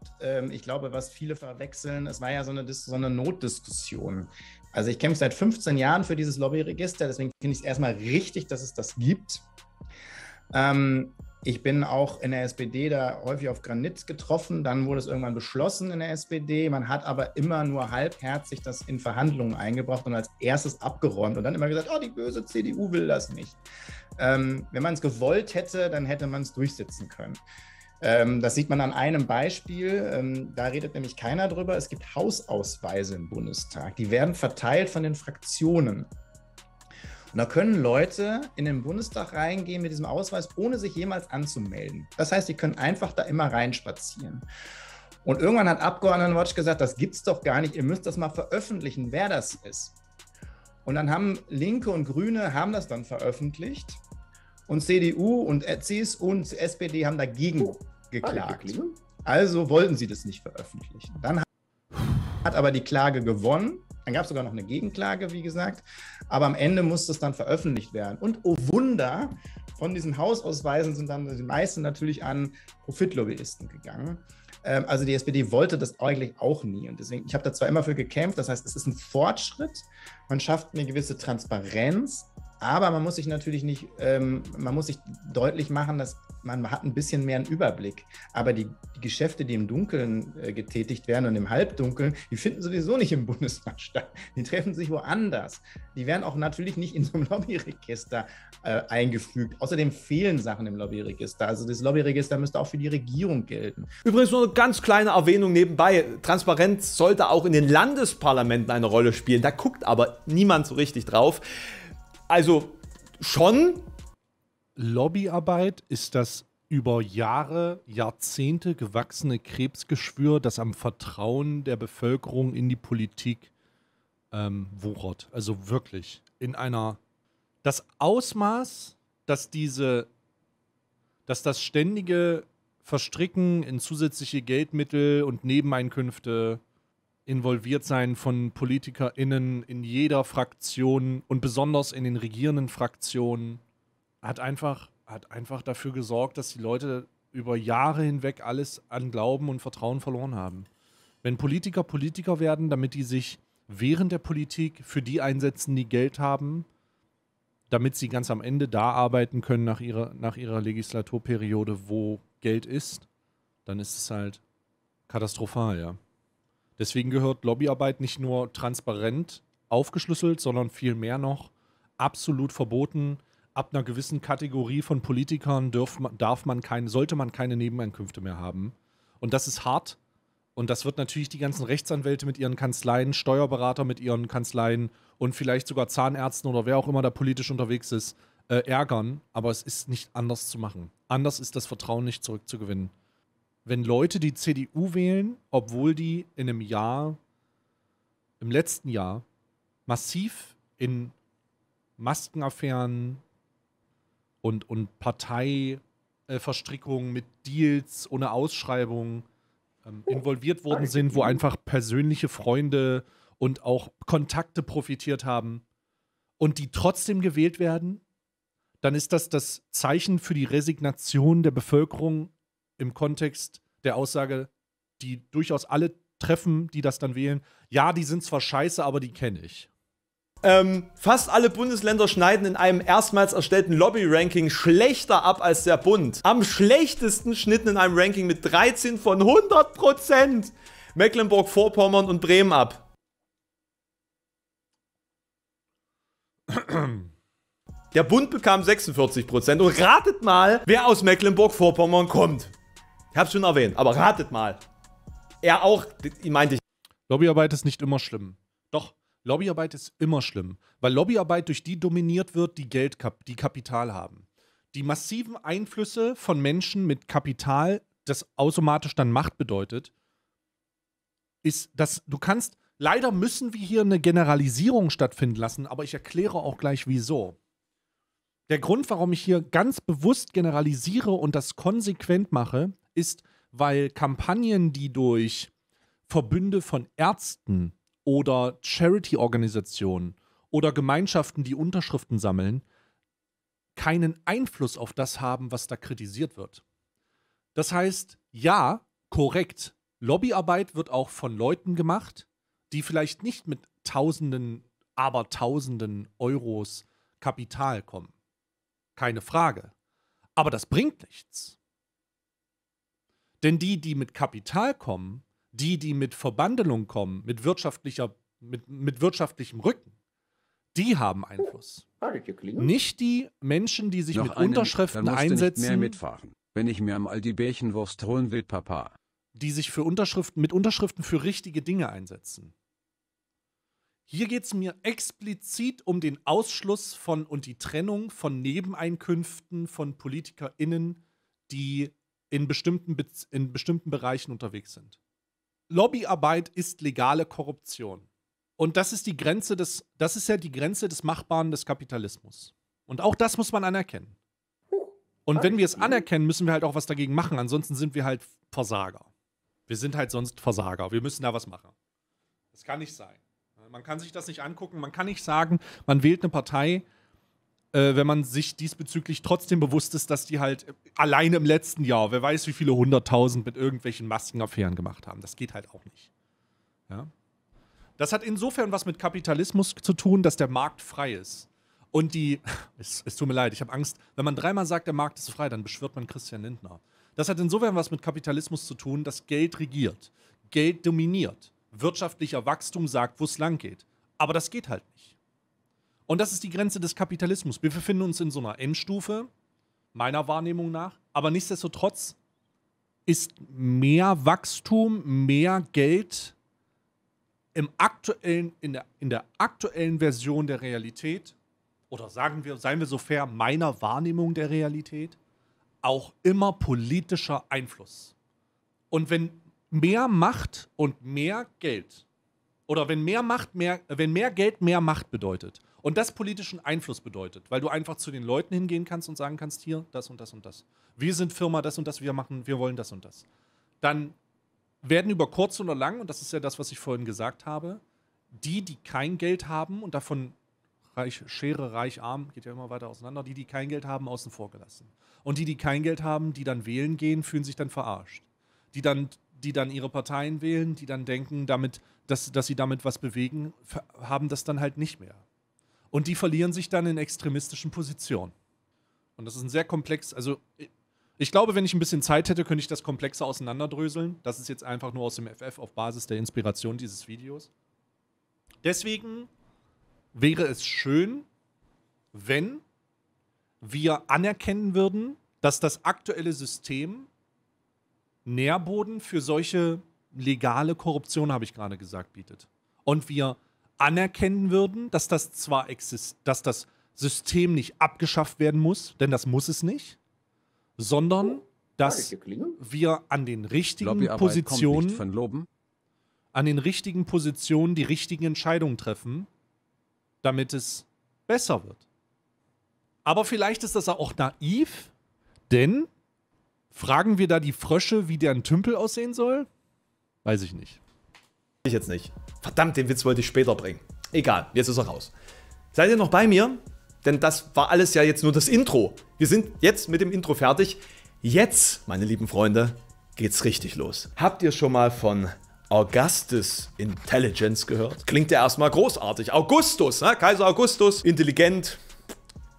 ich glaube, was viele verwechseln, es war ja so eine Notdiskussion. Also ich kämpfe seit 15 Jahren für dieses Lobbyregister, deswegen finde ich es erstmal richtig, dass es das gibt. Ich bin auch in der SPD da häufig auf Granit getroffen, dann wurde es irgendwann beschlossen in der SPD. Man hat aber immer nur halbherzig das in Verhandlungen eingebracht und als erstes abgeräumt und dann immer gesagt, oh, die böse CDU will das nicht. Wenn man es gewollt hätte, dann hätte man es durchsetzen können. Das sieht man an einem Beispiel, da redet nämlich keiner drüber. Es gibt Hausausweise im Bundestag, die werden verteilt von den Fraktionen. Und da können Leute in den Bundestag reingehen mit diesem Ausweis, ohne sich jemals anzumelden. Das heißt, die können einfach da immer reinspazieren. Und irgendwann hat Abgeordnetenwatch gesagt, das gibt's doch gar nicht, ihr müsst das mal veröffentlichen, wer das ist. Und dann haben Linke und Grüne haben das dann veröffentlicht und CDU und CSU und SPD haben dagegen geklagt. Also wollten sie das nicht veröffentlichen. Dann hat aber die Klage gewonnen. Dann gab es sogar noch eine Gegenklage, wie gesagt. Aber am Ende musste es dann veröffentlicht werden. Und oh Wunder, von diesen Hausausweisen sind dann die meisten natürlich an Profitlobbyisten gegangen. Also die SPD wollte das eigentlich auch nie. Und deswegen, ich habe da zwar immer für gekämpft, das heißt, es ist ein Fortschritt. Man schafft eine gewisse Transparenz. Aber man muss sich natürlich nicht, man muss sich deutlich machen, dass man hat ein bisschen mehr einen Überblick. Aber die Geschäfte, die im Dunkeln getätigt werden und im Halbdunkeln, die finden sowieso nicht im Bundestag statt. Die treffen sich woanders. Die werden auch natürlich nicht in so einem Lobbyregister eingefügt. Außerdem fehlen Sachen im Lobbyregister. Also das Lobbyregister müsste auch für die Regierung gelten. Übrigens nur eine ganz kleine Erwähnung nebenbei. Transparenz sollte auch in den Landesparlamenten eine Rolle spielen. Da guckt aber niemand so richtig drauf. Also schon. Lobbyarbeit ist das über Jahre, Jahrzehnte gewachsene Krebsgeschwür, das am Vertrauen der Bevölkerung in die Politik wuchert. Also wirklich in einer... Das Ausmaß, dass das ständige Verstricken in zusätzliche Geldmittel und Nebeneinkünfte... involviert sein von PolitikerInnen in jeder Fraktion und besonders in den regierenden Fraktionen, hat einfach dafür gesorgt, dass die Leute über Jahre hinweg alles an Glauben und Vertrauen verloren haben. Wenn Politiker Politiker werden, damit die sich während der Politik für die einsetzen, die Geld haben, damit sie ganz am Ende da arbeiten können nach ihrer Legislaturperiode, wo Geld ist, dann ist es halt katastrophal, ja. Deswegen gehört Lobbyarbeit nicht nur transparent aufgeschlüsselt, sondern viel mehr noch absolut verboten. Ab einer gewissen Kategorie von Politikern sollte man keine Nebeneinkünfte mehr haben. Und das ist hart. Und das wird natürlich die ganzen Rechtsanwälte mit ihren Kanzleien, Steuerberater mit ihren Kanzleien und vielleicht sogar Zahnärzten oder wer auch immer da politisch unterwegs ist, ärgern. Aber es ist nicht anders zu machen. Anders ist das Vertrauen nicht zurückzugewinnen. Wenn Leute die CDU wählen, obwohl die in einem Jahr, im letzten Jahr, massiv in Maskenaffären und Parteiverstrickungen mit Deals ohne Ausschreibung involviert worden sind, wo einfach persönliche Freunde und auch Kontakte profitiert haben und die trotzdem gewählt werden, dann ist das das Zeichen für die Resignation der Bevölkerung im Kontext der Aussage, die durchaus alle treffen, die das dann wählen. Ja, die sind zwar scheiße, aber die kenne ich. Fast alle Bundesländer schneiden in einem erstmals erstellten Lobby-Ranking schlechter ab als der Bund. Am schlechtesten schnitten in einem Ranking mit 13 von 100% Mecklenburg-Vorpommern und Bremen ab. Der Bund bekam 46% und ratet mal, wer aus Mecklenburg-Vorpommern kommt. Ich hab's schon erwähnt, aber ratet mal. er auch, meinte ich. Lobbyarbeit ist nicht immer schlimm. Doch, Lobbyarbeit ist immer schlimm. Weil Lobbyarbeit durch die dominiert wird, die die Kapital haben. Die massiven Einflüsse von Menschen mit Kapital, das automatisch dann Macht bedeutet, ist, dass du kannst, leider müssen wir hier eine Generalisierung stattfinden lassen, aber ich erkläre auch gleich, wieso. Der Grund, warum ich hier ganz bewusst generalisiere und das konsequent mache, ist, weil Kampagnen, die durch Verbünde von Ärzten oder Charity-Organisationen oder Gemeinschaften, die Unterschriften sammeln, keinen Einfluss auf das haben, was da kritisiert wird. Das heißt, ja, korrekt, Lobbyarbeit wird auch von Leuten gemacht, die vielleicht nicht mit Tausenden, aber Tausenden Euros Kapital kommen. Keine Frage. Aber das bringt nichts. Denn die, die mit Kapital kommen, die mit Verbandelung kommen, mit wirtschaftlichem Rücken, die haben Einfluss. Nicht die Menschen, die sich mit Unterschriften einsetzen. Nicht mehr mitfahren, wenn ich mir am Aldi Bärchenwurst holen will, Papa. Die sich für mit Unterschriften für richtige Dinge einsetzen. Hier geht es mir explizit um den Ausschluss von und die Trennung von Nebeneinkünften von PolitikerInnen, die in bestimmten Bereichen unterwegs sind. Lobbyarbeit ist legale Korruption. Und das ist die Grenze des, das ist ja die Grenze des Machbaren des Kapitalismus. Und auch das muss man anerkennen. Und wenn wir es anerkennen, müssen wir halt auch was dagegen machen. Ansonsten sind wir halt Versager. Wir sind halt sonst Versager. Wir müssen da was machen. Das kann nicht sein. Man kann sich das nicht angucken. Man kann nicht sagen, man wählt eine Partei, wenn man sich diesbezüglich trotzdem bewusst ist, dass die halt alleine im letzten Jahr, wer weiß wie viele 100.000 mit irgendwelchen Maskenaffären gemacht haben. Das geht halt auch nicht. Ja? Das hat insofern was mit Kapitalismus zu tun, dass der Markt frei ist. Und die, es tut mir leid, ich habe Angst, wenn man dreimal sagt, der Markt ist frei, dann beschwört man Christian Lindner. Das hat insofern was mit Kapitalismus zu tun, dass Geld regiert, Geld dominiert, wirtschaftlicher Wachstum sagt, wo es lang geht. Aber das geht halt nicht. Und das ist die Grenze des Kapitalismus. Wir befinden uns in so einer Endstufe, meiner Wahrnehmung nach. Aber nichtsdestotrotz ist mehr Wachstum, mehr Geld in der aktuellen Version der Realität, oder sagen wir, seien wir so fair, meiner Wahrnehmung der Realität, auch immer politischer Einfluss. Und wenn mehr Macht und mehr Geld, oder wenn mehr Geld mehr Macht bedeutet, und das politischen Einfluss bedeutet, weil du einfach zu den Leuten hingehen kannst und sagen kannst, hier, das und das und das. Wir sind Firma, das und das, wir wollen das und das. Dann werden über kurz oder lang, und das ist ja das, was ich vorhin gesagt habe, die, die kein Geld haben, und davon Schere, reich, arm, geht ja immer weiter auseinander, die, die kein Geld haben, außen vor gelassen. Und die, die kein Geld haben, die dann wählen gehen, fühlen sich dann verarscht. Die dann ihre Parteien wählen, die dann denken, dass sie damit was bewegen, haben das dann halt nicht mehr. Und die verlieren sich dann in extremistischen Positionen. Und das ist ein sehr komplex, also ich glaube, wenn ich ein bisschen Zeit hätte, könnte ich das komplexer auseinanderdröseln. Das ist jetzt einfach nur aus dem FF auf Basis der Inspiration dieses Videos. Deswegen wäre es schön, wenn wir anerkennen würden, dass das aktuelle System Nährboden für solche legale Korruption, habe ich gerade gesagt, bietet. Und wir anerkennen würden, dass das zwar existiert, dass das System nicht abgeschafft werden muss, denn das muss es nicht, sondern dass wir an den richtigen Positionen die richtigen Entscheidungen treffen, damit es besser wird. Aber vielleicht ist das auch naiv, denn fragen wir da die Frösche, wie deren Tümpel aussehen soll? Weiß ich nicht. Ich jetzt nicht. Verdammt, den Witz wollte ich später bringen. Egal, jetzt ist er raus. Seid ihr noch bei mir? Denn das war alles ja jetzt nur das Intro. Wir sind jetzt mit dem Intro fertig. Jetzt, meine lieben Freunde, geht's richtig los. Habt ihr schon mal von Augustus Intelligence gehört? Klingt ja erstmal großartig. Augustus, ne? Kaiser Augustus, intelligent.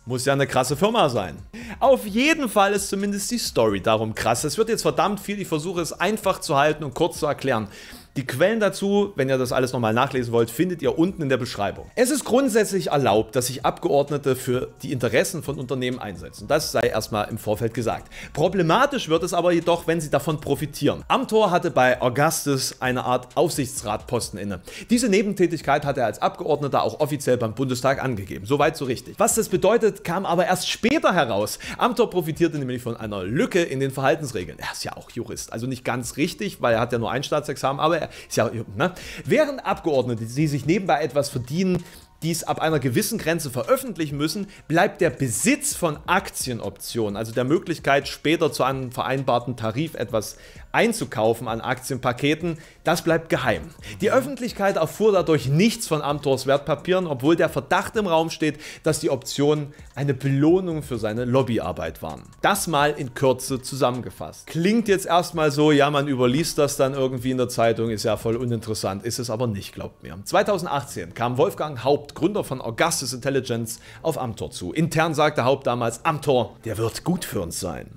Muss ja eine krasse Firma sein. Auf jeden Fall ist zumindest die Story darum krass. Es wird jetzt verdammt viel. Ich versuche es einfach zu halten und kurz zu erklären. Die Quellen dazu, wenn ihr das alles nochmal nachlesen wollt, findet ihr unten in der Beschreibung. Es ist grundsätzlich erlaubt, dass sich Abgeordnete für die Interessen von Unternehmen einsetzen. Das sei erstmal im Vorfeld gesagt. Problematisch wird es aber jedoch, wenn sie davon profitieren. Amthor hatte bei Augustus eine Art Aufsichtsratposten inne. Diese Nebentätigkeit hat er als Abgeordneter auch offiziell beim Bundestag angegeben. Soweit so richtig. Was das bedeutet, kam aber erst später heraus. Amthor profitierte nämlich von einer Lücke in den Verhaltensregeln. Er ist ja auch Jurist, also nicht ganz richtig, weil er hat ja nur ein Staatsexamen, aber er ist ja, ne? Während Abgeordnete, die sich nebenbei etwas verdienen, dies ab einer gewissen Grenze veröffentlichen müssen, bleibt der Besitz von Aktienoptionen, also der Möglichkeit, später zu einem vereinbarten Tarif etwas einzukaufen an Aktienpaketen, das bleibt geheim. Die Öffentlichkeit erfuhr dadurch nichts von Amthors Wertpapieren, obwohl der Verdacht im Raum steht, dass die Optionen eine Belohnung für seine Lobbyarbeit waren. Das mal in Kürze zusammengefasst. Klingt jetzt erstmal so, ja, man überliest das dann irgendwie in der Zeitung, ist ja voll uninteressant, ist es aber nicht, glaubt mir. 2018 kam Wolfgang Haupt, Gründer von Augustus Intelligence, auf Amthor zu. Intern sagte Haupt damals: Amthor, der wird gut für uns sein.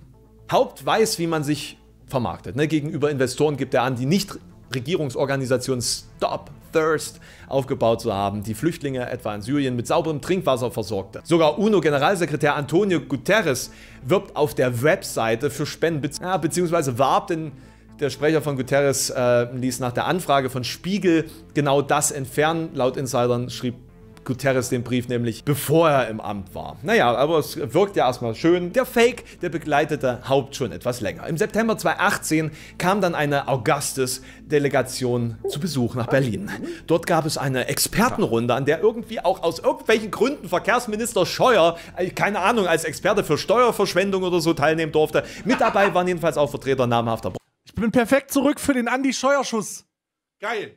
Haupt weiß, wie man sich vermarktet. Gegenüber Investoren gibt er an, die Nichtregierungsorganisation Stop Thirst aufgebaut zu haben, die Flüchtlinge etwa in Syrien mit sauberem Trinkwasser versorgte. Sogar UNO-Generalsekretär Antonio Guterres wirbt auf der Webseite für Spenden, beziehungsweise warb, denn der Sprecher von Guterres ließ nach der Anfrage von Spiegel genau das entfernen. Laut Insidern schrieb Guterres den Brief nämlich, bevor er im Amt war. Naja, aber es wirkt ja erstmal schön. Der Fake, der begleitete Haupt schon etwas länger. Im September 2018 kam dann eine Augustus-Delegation zu Besuch nach Berlin. Dort gab es eine Expertenrunde, an der irgendwie auch aus irgendwelchen Gründen Verkehrsminister Scheuer, keine Ahnung, als Experte für Steuerverschwendung oder so teilnehmen durfte. Mit dabei waren jedenfalls auch Vertreter namhafter Branchen. Ich bin perfekt zurück für den Andi-Scheuer-Schuss. Geil.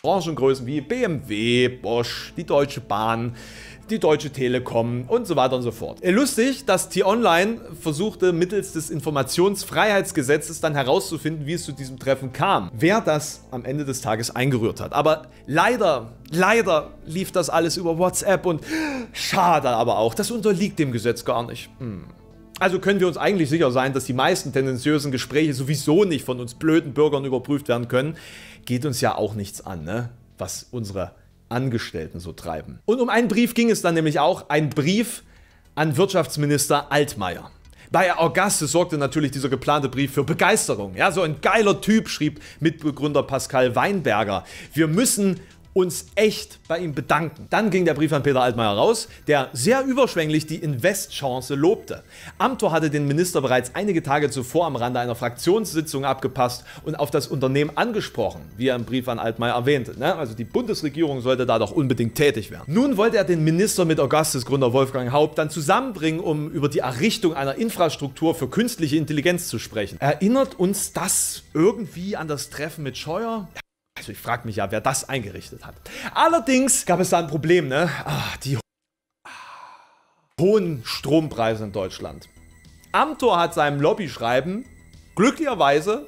Branchengrößen wie BMW, Bosch, die Deutsche Bahn, die Deutsche Telekom und so weiter und so fort. Lustig, dass T-Online versuchte, mittels des Informationsfreiheitsgesetzes dann herauszufinden, wie es zu diesem Treffen kam. Wer das am Ende des Tages eingerührt hat. Aber leider lief das alles über WhatsApp und schade aber auch, das unterliegt dem Gesetz gar nicht. Also können wir uns eigentlich sicher sein, dass die meisten tendenziösen Gespräche sowieso nicht von uns blöden Bürgern überprüft werden können. Geht uns ja auch nichts an, ne? Was unsere Angestellten so treiben. Und um einen Brief ging es dann nämlich auch, ein Brief an Wirtschaftsminister Altmaier. Bei Augustus sorgte natürlich dieser geplante Brief für Begeisterung. Ja, so ein geiler Typ, schrieb Mitbegründer Pascal Weinberger. Wir müssen uns echt bei ihm bedanken. Dann ging der Brief an Peter Altmaier raus, der sehr überschwänglich die Investchance lobte. Amthor hatte den Minister bereits einige Tage zuvor am Rande einer Fraktionssitzung abgepasst und auf das Unternehmen angesprochen, wie er im Brief an Altmaier erwähnte. Also die Bundesregierung sollte da doch unbedingt tätig werden. Nun wollte er den Minister mit Augustus-Gründer Wolfgang Haupt dann zusammenbringen, um über die Errichtung einer Infrastruktur für künstliche Intelligenz zu sprechen. Erinnert uns das irgendwie an das Treffen mit Scheuer? Also ich frage mich ja, wer das eingerichtet hat. Allerdings gab es da ein Problem, ne? Die hohen Strompreise in Deutschland. Amthor hat seinem Lobbyschreiben glücklicherweise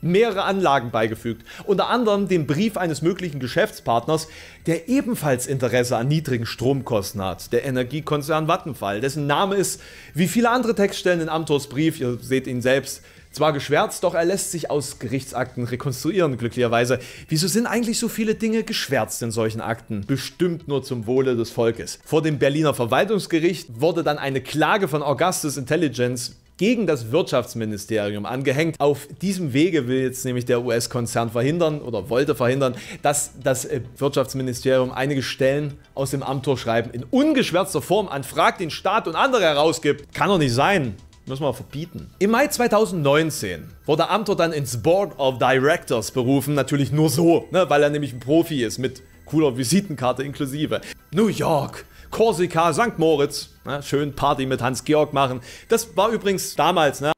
mehrere Anlagen beigefügt. Unter anderem den Brief eines möglichen Geschäftspartners, der ebenfalls Interesse an niedrigen Stromkosten hat. Der Energiekonzern Vattenfall, dessen Name ist, wie viele andere Textstellen in Amthors Brief, ihr seht ihn selbst, zwar geschwärzt, doch er lässt sich aus Gerichtsakten rekonstruieren, glücklicherweise. Wieso sind eigentlich so viele Dinge geschwärzt in solchen Akten? Bestimmt nur zum Wohle des Volkes. Vor dem Berliner Verwaltungsgericht wurde dann eine Klage von Augustus Intelligence gegen das Wirtschaftsministerium angehängt. Auf diesem Wege will jetzt nämlich der US-Konzern verhindern oder wollte verhindern, dass das Wirtschaftsministerium einige Stellen aus dem Amthor-Schreiben in ungeschwärzter Form an Frag den Staat und andere herausgibt. Kann doch nicht sein. Müssen wir verbieten. Im Mai 2019 wurde Amthor dann ins Board of Directors berufen. Natürlich nur so, ne, weil er nämlich ein Profi ist, mit cooler Visitenkarte inklusive. New York, Korsika, St. Moritz. Ne, schön Party mit Hans-Georg machen. Das war übrigens damals, ne?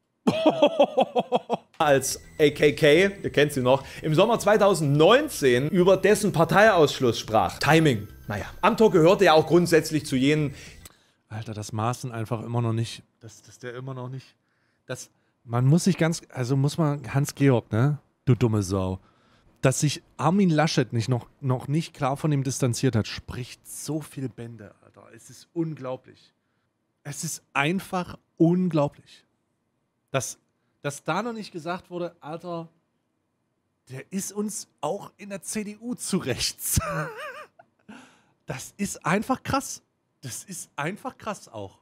Als AKK, ihr kennt sie noch, im Sommer 2019 über dessen Parteiausschluss sprach. Timing. Naja, Amthor gehörte ja auch grundsätzlich zu jenen. Alter, das Maaßen einfach immer noch nicht. Dass der immer noch nicht. Das, man muss sich ganz. Also muss man. Hans-Georg, ne? Du dumme Sau. Dass sich Armin Laschet nicht noch nicht klar von ihm distanziert hat, spricht so viel Bände, Alter. Es ist unglaublich. Es ist einfach unglaublich. Dass da noch nicht gesagt wurde, Alter, der ist uns auch in der CDU zu rechts. Das ist einfach krass. Das ist einfach krass auch.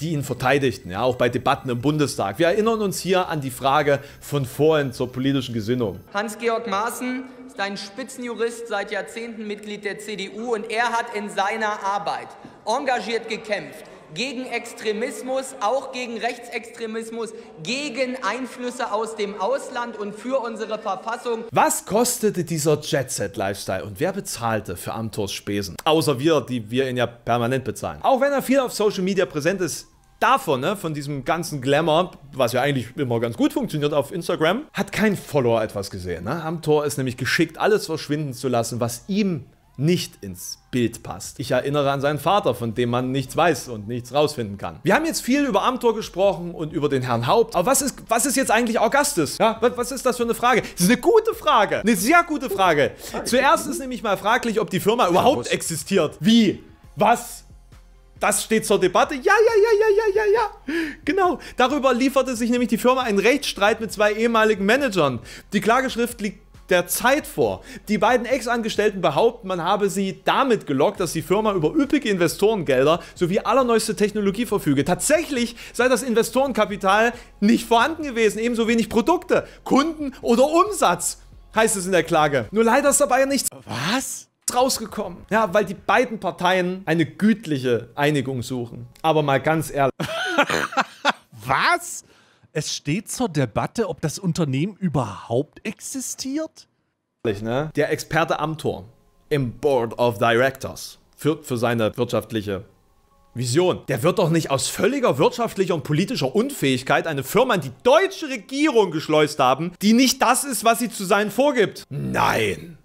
Die ihn verteidigten, ja, auch bei Debatten im Bundestag. Wir erinnern uns hier an die Frage von vorhin zur politischen Gesinnung. Hans-Georg Maaßen ist ein Spitzenjurist, seit Jahrzehnten Mitglied der CDU, und er hat in seiner Arbeit engagiert gekämpft gegen Extremismus, auch gegen Rechtsextremismus, gegen Einflüsse aus dem Ausland und für unsere Verfassung. Was kostete dieser Jet-Set-Lifestyle und wer bezahlte für Amthors Spesen? Außer wir, die wir ihn ja permanent bezahlen. Auch wenn er viel auf Social Media präsent ist, davon, ne, von diesem ganzen Glamour, was ja eigentlich immer ganz gut funktioniert auf Instagram, hat kein Follower etwas gesehen. Ne? Amthor ist nämlich geschickt, alles verschwinden zu lassen, was ihm nicht ins Bild passt. Ich erinnere an seinen Vater, von dem man nichts weiß und nichts rausfinden kann. Wir haben jetzt viel über Amthor gesprochen und über den Herrn Haupt. Aber was ist jetzt eigentlich Augustus? Ja, was ist das für eine Frage? Das ist eine gute Frage. Eine sehr gute Frage. Zuerst ist nämlich mal fraglich, ob die Firma überhaupt existiert. Wie? Was? Das steht zur Debatte. Ja. Genau. Darüber lieferte sich nämlich die Firma einen Rechtsstreit mit zwei ehemaligen Managern. Die Klageschrift liegt der Zeit vor. Die beiden Ex-Angestellten behaupten, man habe sie damit gelockt, dass die Firma über üppige Investorengelder sowie allerneueste Technologie verfüge. Tatsächlich sei das Investorenkapital nicht vorhanden gewesen, ebenso wenig Produkte, Kunden oder Umsatz, heißt es in der Klage. Nur leider ist dabei nichts. Was? Rausgekommen. Ja, weil die beiden Parteien eine gütliche Einigung suchen. Aber mal ganz ehrlich. Was? Es steht zur Debatte, ob das Unternehmen überhaupt existiert? Ne? Der Experte Amthor im Board of Directors führt für seine wirtschaftliche Vision. Der wird doch nicht aus völliger wirtschaftlicher und politischer Unfähigkeit eine Firma in die deutsche Regierung geschleust haben, die nicht das ist, was sie zu sein vorgibt. Nein.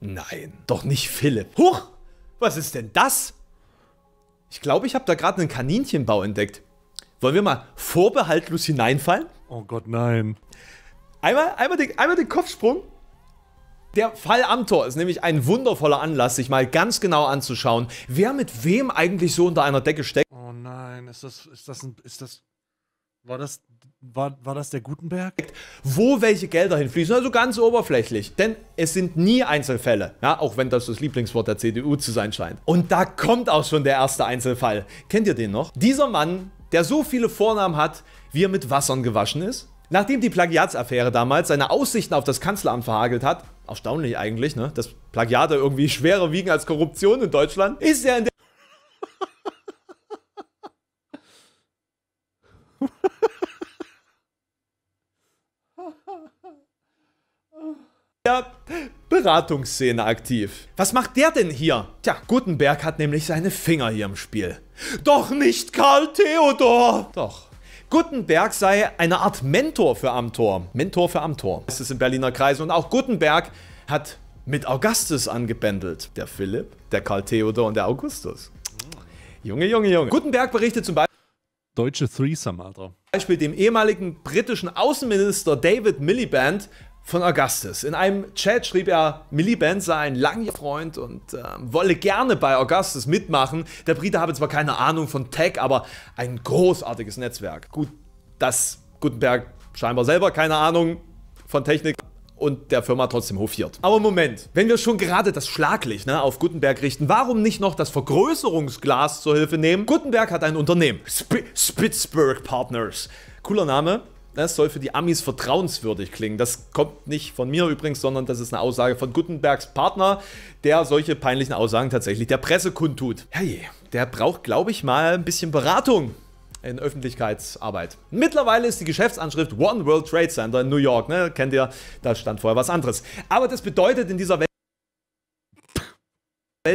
Nein. Doch nicht Philipp. Huch! Was ist denn das? Ich glaube, ich habe da gerade einen Kaninchenbau entdeckt. Wollen wir mal vorbehaltlos hineinfallen? Oh Gott, nein. Einmal den Kopfsprung. Der Fall Amthor ist nämlich ein wundervoller Anlass, sich mal ganz genau anzuschauen, wer mit wem eigentlich so unter einer Decke steckt. Oh nein, war das der Guttenberg? Wo welche Gelder hinfließen, also ganz oberflächlich. Denn es sind nie Einzelfälle, ja, auch wenn das das Lieblingswort der CDU zu sein scheint. Und da kommt auch schon der erste Einzelfall. Kennt ihr den noch? Dieser Mann, der so viele Vornamen hat, wie er mit Wassern gewaschen ist. Nachdem die Plagiatsaffäre damals seine Aussichten auf das Kanzleramt verhagelt hat, erstaunlich eigentlich, ne, dass Plagiate irgendwie schwerer wiegen als Korruption in Deutschland, ist er in der... Beratungsszene aktiv. Was macht der denn hier? Tja, Guttenberg hat nämlich seine Finger hier im Spiel. Doch nicht Karl Theodor! Doch. Guttenberg sei eine Art Mentor für Amthor. Mentor für Amthor. Das ist in Berliner Kreisen. Und auch Guttenberg hat mit Augustus angebändelt. Der Philipp, der Karl Theodor und der Augustus. Junge. Guttenberg berichtet zum Beispiel... Deutsche Threesome, Alter. Beispiel dem ehemaligen britischen Außenminister David Miliband von Augustus. In einem Chat schrieb er, Miliband sei ein langjähriger Freund und wolle gerne bei Augustus mitmachen. Der Brite habe zwar keine Ahnung von Tech, aber ein großartiges Netzwerk. Gut, dass Guttenberg scheinbar selber keine Ahnung von Technik und der Firma trotzdem hofiert. Aber Moment, wenn wir schon gerade das Schlaglicht, ne, auf Guttenberg richten, warum nicht noch das Vergrößerungsglas zur Hilfe nehmen? Guttenberg hat ein Unternehmen, Spitzberg Partners. Cooler Name. Das soll für die Amis vertrauenswürdig klingen. Das kommt nicht von mir übrigens, sondern das ist eine Aussage von Guttenbergs Partner, der solche peinlichen Aussagen tatsächlich der Presse kundtut. Hey, der braucht, glaube ich, mal ein bisschen Beratung in Öffentlichkeitsarbeit. Mittlerweile ist die Geschäftsanschrift One World Trade Center in New York. Ne? Kennt ihr, da stand vorher was anderes. Aber das bedeutet in dieser Welt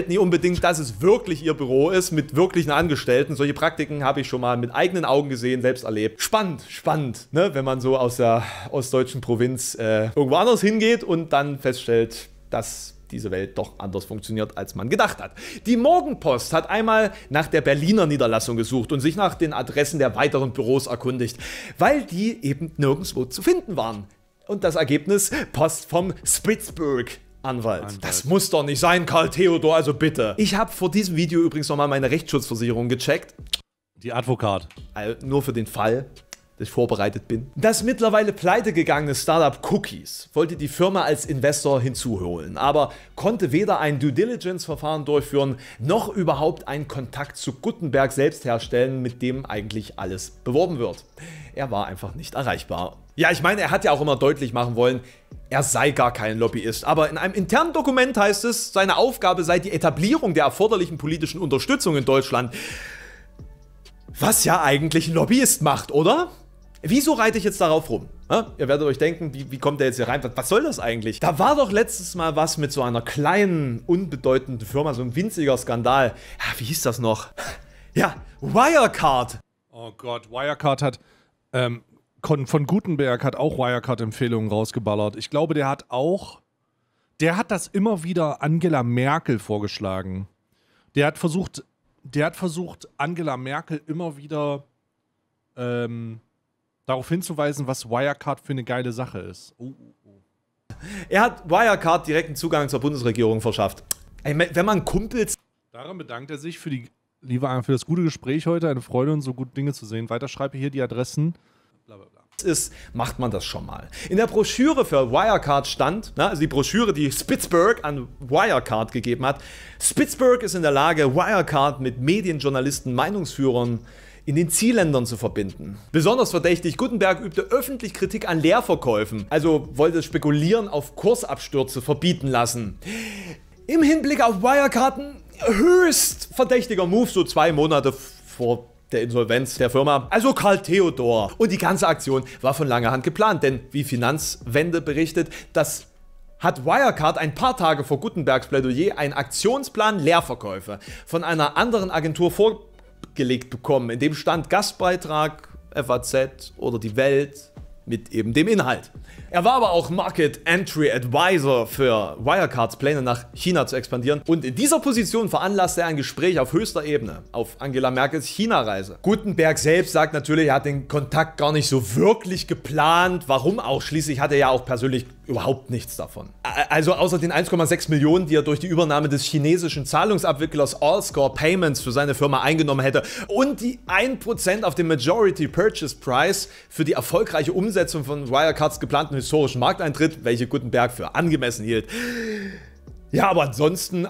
nie unbedingt, dass es wirklich ihr Büro ist mit wirklichen Angestellten. Solche Praktiken habe ich schon mal mit eigenen Augen gesehen, selbst erlebt. Spannend, ne? Wenn man so aus der ostdeutschen Provinz irgendwo anders hingeht und dann feststellt, dass diese Welt doch anders funktioniert, als man gedacht hat. Die Morgenpost hat einmal nach der Berliner Niederlassung gesucht und sich nach den Adressen der weiteren Büros erkundigt, weil die eben nirgendwo zu finden waren. Und das Ergebnis: Post vom Spitzberg. Anwalt. Das muss doch nicht sein, Karl Theodor, also bitte. Ich habe vor diesem Video übrigens nochmal meine Rechtsschutzversicherung gecheckt. Die Advokat. Nur für den Fall, dass ich vorbereitet bin. Das mittlerweile pleite gegangene Startup Cookies wollte die Firma als Investor hinzuholen, aber konnte weder ein Due Diligence Verfahren durchführen, noch überhaupt einen Kontakt zu Guttenberg selbst herstellen, mit dem eigentlich alles beworben wird. Er war einfach nicht erreichbar. Ja, ich meine, er hat ja auch immer deutlich machen wollen, er sei gar kein Lobbyist, aber in einem internen Dokument heißt es, seine Aufgabe sei die Etablierung der erforderlichen politischen Unterstützung in Deutschland. Was ja eigentlich ein Lobbyist macht, oder? Wieso reite ich jetzt darauf rum? Ihr werdet euch denken, wie kommt der jetzt hier rein? Was soll das eigentlich? Da war doch letztes Mal was mit so einer kleinen, unbedeutenden Firma, so ein winziger Skandal. Ja, wie hieß das noch? Ja, Wirecard. Oh Gott, Wirecard hat... von Guttenberg hat auch Wirecard-Empfehlungen rausgeballert. Ich glaube, der hat auch... Der hat das immer wieder Angela Merkel vorgeschlagen. Der hat versucht, Angela Merkel immer wieder darauf hinzuweisen, was Wirecard für eine geile Sache ist. Er hat Wirecard direkten Zugang zur Bundesregierung verschafft. Wenn man Kumpels... Daran bedankt er sich für das gute Gespräch heute. Eine Freude und so gute Dinge zu sehen. Weiter schreibe hier die Adressen. Blablabla. Ist, macht man das schon mal. In der Broschüre für Wirecard stand, also die Broschüre, die Spitzberg an Wirecard gegeben hat, Spitzberg ist in der Lage, Wirecard mit Medienjournalisten, Meinungsführern in den Zielländern zu verbinden. Besonders verdächtig, Guttenberg übte öffentlich Kritik an Leerverkäufen, also wollte Spekulieren auf Kursabstürze verbieten lassen. Im Hinblick auf Wirecard ein höchst verdächtiger Move, so 2 Monate vor der Insolvenz der Firma, also Karl Theodor. Und die ganze Aktion war von langer Hand geplant, denn wie Finanzwende berichtet, das hat Wirecard ein paar Tage vor Guttenbergs Plädoyer einen Aktionsplan Leerverkäufe von einer anderen Agentur vorgelegt bekommen, in dem stand Gastbeitrag, FAZ oder Die Welt mit eben dem Inhalt. Er war aber auch Market Entry Advisor für Wirecards Pläne nach China zu expandieren und in dieser Position veranlasste er ein Gespräch auf höchster Ebene auf Angela Merkels China-Reise. Guttenberg selbst sagt natürlich, er hat den Kontakt gar nicht so wirklich geplant, warum auch, schließlich hat er ja auch persönlich überhaupt nichts davon. Also außer den 1,6 Millionen, die er durch die Übernahme des chinesischen Zahlungsabwicklers Allscore Payments für seine Firma eingenommen hätte und die 1% auf dem Majority Purchase Price für die erfolgreiche Umsetzung von Wirecards geplanten historischen Markteintritt, welche Guttenberg für angemessen hielt. Ja, aber ansonsten,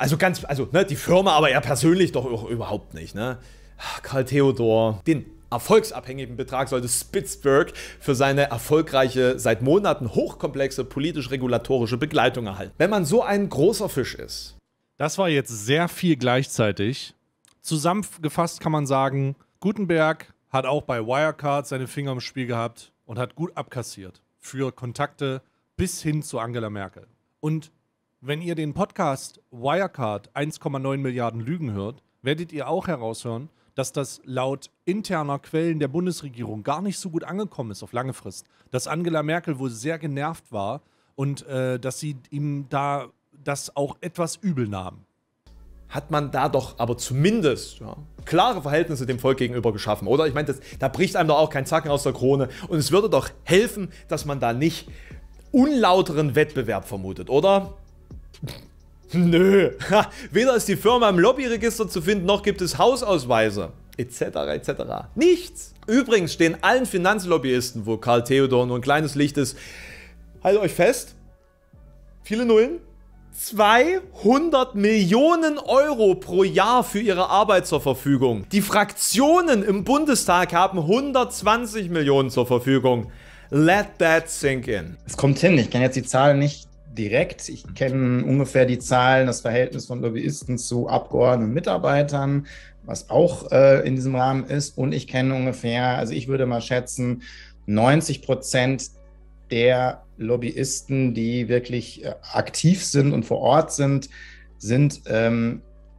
die Firma, aber er persönlich doch auch überhaupt nicht, ne? Karl Theodor, den erfolgsabhängigen Betrag sollte Spitzberg für seine erfolgreiche, seit Monaten hochkomplexe politisch-regulatorische Begleitung erhalten. Wenn man so ein großer Fisch ist. Das war jetzt sehr viel gleichzeitig. Zusammengefasst kann man sagen, Guttenberg hat auch bei Wirecard seine Finger im Spiel gehabt und hat gut abkassiert für Kontakte bis hin zu Angela Merkel. Und wenn ihr den Podcast Wirecard 1,9 Milliarden Lügen hört, werdet ihr auch heraushören, dass das laut interner Quellen der Bundesregierung gar nicht so gut angekommen ist auf lange Frist. Dass Angela Merkel wohl sehr genervt war und dass sie ihm da das auch etwas übel nahm. Hat man da doch aber zumindest klare Verhältnisse dem Volk gegenüber geschaffen, oder? Ich meine, da bricht einem doch auch kein Zacken aus der Krone. Und es würde doch helfen, dass man da nicht unlauteren Wettbewerb vermutet, oder? Nö, weder ist die Firma im Lobbyregister zu finden, noch gibt es Hausausweise, etc. etc. Nichts. Übrigens stehen allen Finanzlobbyisten, wo Karl Theodor nur ein kleines Licht ist, haltet euch fest, viele Nullen, 200 Millionen Euro pro Jahr für ihre Arbeit zur Verfügung. Die Fraktionen im Bundestag haben 120 Millionen zur Verfügung. Let that sink in. Es kommt hin, ich kenne jetzt die Zahlen nicht direkt. Ich kenne ungefähr die Zahlen, das Verhältnis von Lobbyisten zu Abgeordneten und Mitarbeitern, was auch in diesem Rahmen ist. Und ich kenne ungefähr, also ich würde mal schätzen, 90% der Lobbyisten, die wirklich aktiv sind und vor Ort sind, sind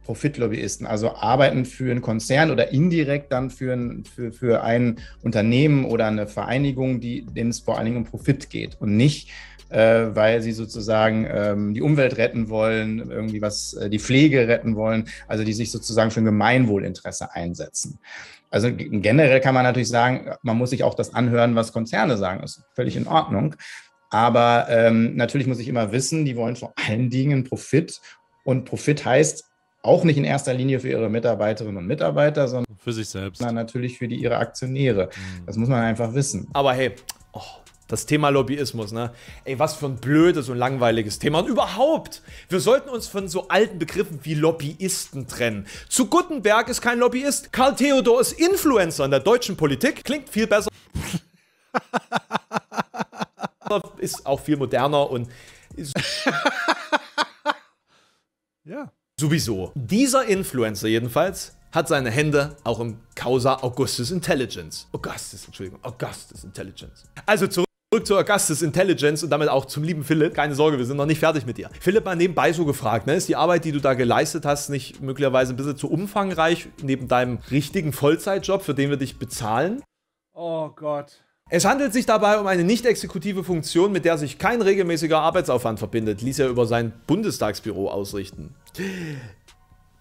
Profitlobbyisten, also arbeiten für einen Konzern oder indirekt dann für ein Unternehmen oder eine Vereinigung, denen es vor allen Dingen um Profit geht und nicht weil sie sozusagen die Umwelt retten wollen, irgendwie die Pflege retten wollen, also die sich sozusagen für ein Gemeinwohlinteresse einsetzen. Also generell kann man natürlich sagen, man muss sich auch das anhören, was Konzerne sagen, ist völlig in Ordnung. Aber natürlich muss ich immer wissen, die wollen vor allen Dingen Profit und Profit heißt Auch nicht in erster Linie für ihre Mitarbeiterinnen und Mitarbeiter, sondern für sich selbst. Natürlich für ihre Aktionäre. Das muss man einfach wissen. Aber hey, oh, das Thema Lobbyismus, ne? Ey, was für ein blödes und langweiliges Thema. Und überhaupt, wir sollten uns von so alten Begriffen wie Lobbyisten trennen. Zu Guttenberg ist kein Lobbyist. Karl Theodor ist Influencer in der deutschen Politik. Klingt viel besser. Ist auch viel moderner und... ja. Sowieso. Dieser Influencer jedenfalls hat seine Hände auch im Causa Augustus Intelligence. Augustus Intelligence. Also zurück zu Augustus Intelligence und damit auch zum lieben Philipp. Keine Sorge, wir sind noch nicht fertig mit dir. Philipp, mal nebenbei so gefragt, ne? Ist die Arbeit, die du da geleistet hast, nicht möglicherweise ein bisschen zu umfangreich neben deinem richtigen Vollzeitjob, für den wir dich bezahlen? Oh Gott. Es handelt sich dabei um eine nicht-exekutive Funktion, mit der sich kein regelmäßiger Arbeitsaufwand verbindet, ließ er über sein Bundestagsbüro ausrichten.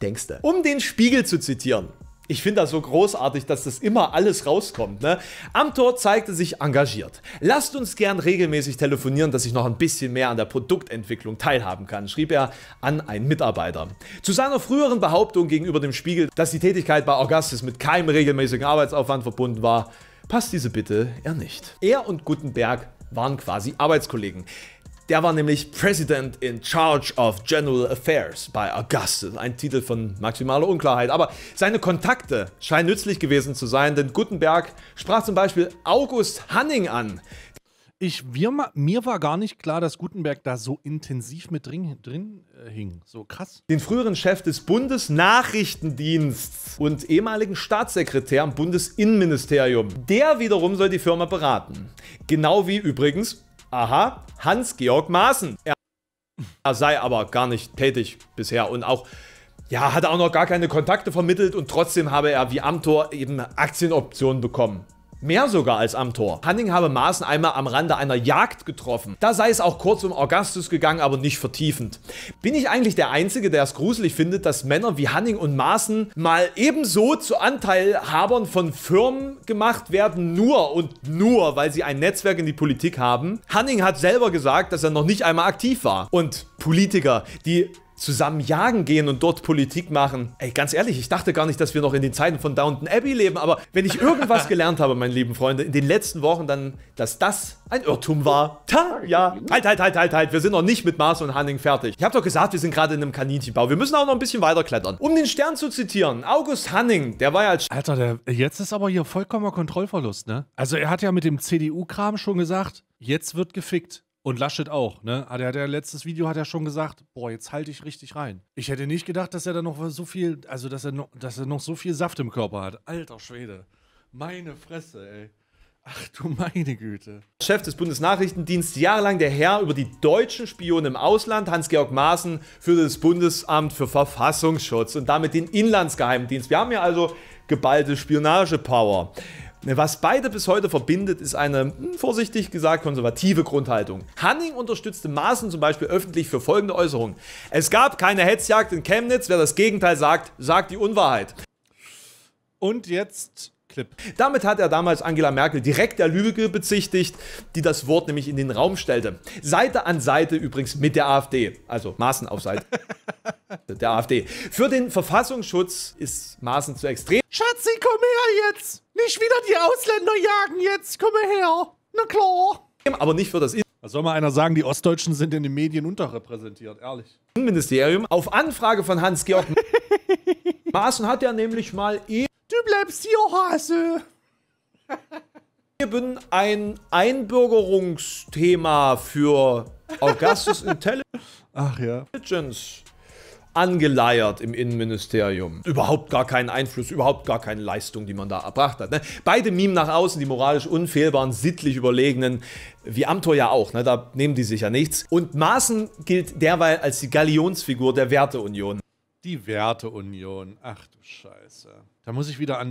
Denkste. Um den Spiegel zu zitieren. Ich finde das so großartig, dass das immer alles rauskommt, ne? Amthor zeigte sich engagiert. Lasst uns gern regelmäßig telefonieren, dass ich noch ein bisschen mehr an der Produktentwicklung teilhaben kann, schrieb er an einen Mitarbeiter. Zu seiner früheren Behauptung gegenüber dem Spiegel, dass die Tätigkeit bei Augustus mit keinem regelmäßigen Arbeitsaufwand verbunden war, passt diese Bitte eher nicht. Er und Guttenberg waren quasi Arbeitskollegen. Der war nämlich President in Charge of General Affairs bei Augustus, ein Titel von maximaler Unklarheit. Aber seine Kontakte scheinen nützlich gewesen zu sein, denn Guttenberg sprach zum Beispiel August Hanning an. Mir war gar nicht klar, dass Guttenberg da so intensiv mit drin hing. So krass. Den früheren Chef des Bundesnachrichtendienstes und ehemaligen Staatssekretär am Bundesinnenministerium. Der wiederum soll die Firma beraten. Genau wie übrigens, aha, Hans-Georg Maaßen. Er sei aber gar nicht tätig bisher und auch... ja, hat auch noch gar keine Kontakte vermittelt und trotzdem habe er wie Amthor eben Aktienoptionen bekommen. Mehr sogar als Amthor. Hanning habe Maaßen einmal am Rande einer Jagd getroffen. Da sei es auch kurz um Augustus gegangen, aber nicht vertiefend. Bin ich eigentlich der Einzige, der es gruselig findet, dass Männer wie Hanning und Maaßen mal ebenso zu Anteilhabern von Firmen gemacht werden, nur und nur, weil sie ein Netzwerk in die Politik haben? Hanning hat selber gesagt, dass er noch nicht einmal aktiv war. Und Politiker, die... zusammen jagen gehen und dort Politik machen. Ey, ganz ehrlich, ich dachte gar nicht, dass wir noch in den Zeiten von Downton Abbey leben, aber wenn ich irgendwas gelernt habe, meine lieben Freunde, in den letzten Wochen dann, dass das ein Irrtum war. Ja, halt, wir sind noch nicht mit Maaßen und Hanning fertig. Ich habe doch gesagt, wir sind gerade in einem Kaninchenbau. Wir müssen auch noch ein bisschen weiter klettern. Um den Stern zu zitieren, August Hanning, der war ja als... Alter, jetzt ist aber hier vollkommener Kontrollverlust, ne? Also er hat ja mit dem CDU-Kram schon gesagt, jetzt wird gefickt. Und Laschet auch, ne? Letztes Video hat er schon gesagt, boah, jetzt halte ich richtig rein. Ich hätte nicht gedacht, dass er da noch so viel, also dass er noch so viel Saft im Körper hat. Alter Schwede, meine Fresse, ey. Ach du meine Güte. Chef des Bundesnachrichtendienstes, jahrelang der Herr über die deutschen Spione im Ausland. Hans-Georg Maaßen führte das Bundesamt für Verfassungsschutz und damit den Inlandsgeheimdienst. Wir haben ja also geballte Spionagepower. Was beide bis heute verbindet, ist eine, vorsichtig gesagt, konservative Grundhaltung. Hanning unterstützte Maaßen zum Beispiel öffentlich für folgende Äußerung. Es gab keine Hetzjagd in Chemnitz. Wer das Gegenteil sagt, sagt die Unwahrheit. Und jetzt Clip. Damit hat er damals Angela Merkel direkt der Lüge bezichtigt, die das Wort nämlich in den Raum stellte. Seite an Seite übrigens mit der AfD. Also Maaßen auf Seite der AfD. Für den Verfassungsschutz ist Maaßen zu extrem. Schatzi, komm her jetzt! Nicht wieder die Ausländer jagen jetzt! Komm her! Na klar! Aber nicht für das... Was soll mal einer sagen, die Ostdeutschen sind in den Medien unterrepräsentiert, ehrlich. Innenministerium, auf Anfrage von Hans-Georg Maaßen hat ja nämlich mal Du bleibst hier, Hase! Eben ein Einbürgerungsthema für Augustus Intelligence angeleiert im Innenministerium. Überhaupt gar keinen Einfluss, überhaupt gar keine Leistung, die man da erbracht hat, ne? Beide mimen nach außen die moralisch unfehlbaren, sittlich überlegenen, wie Amthor ja auch, ne? Da nehmen die sich ja nichts. Und Maaßen gilt derweil als die Galionsfigur der Werteunion. Die Werteunion, ach du Scheiße. Da muss ich wieder an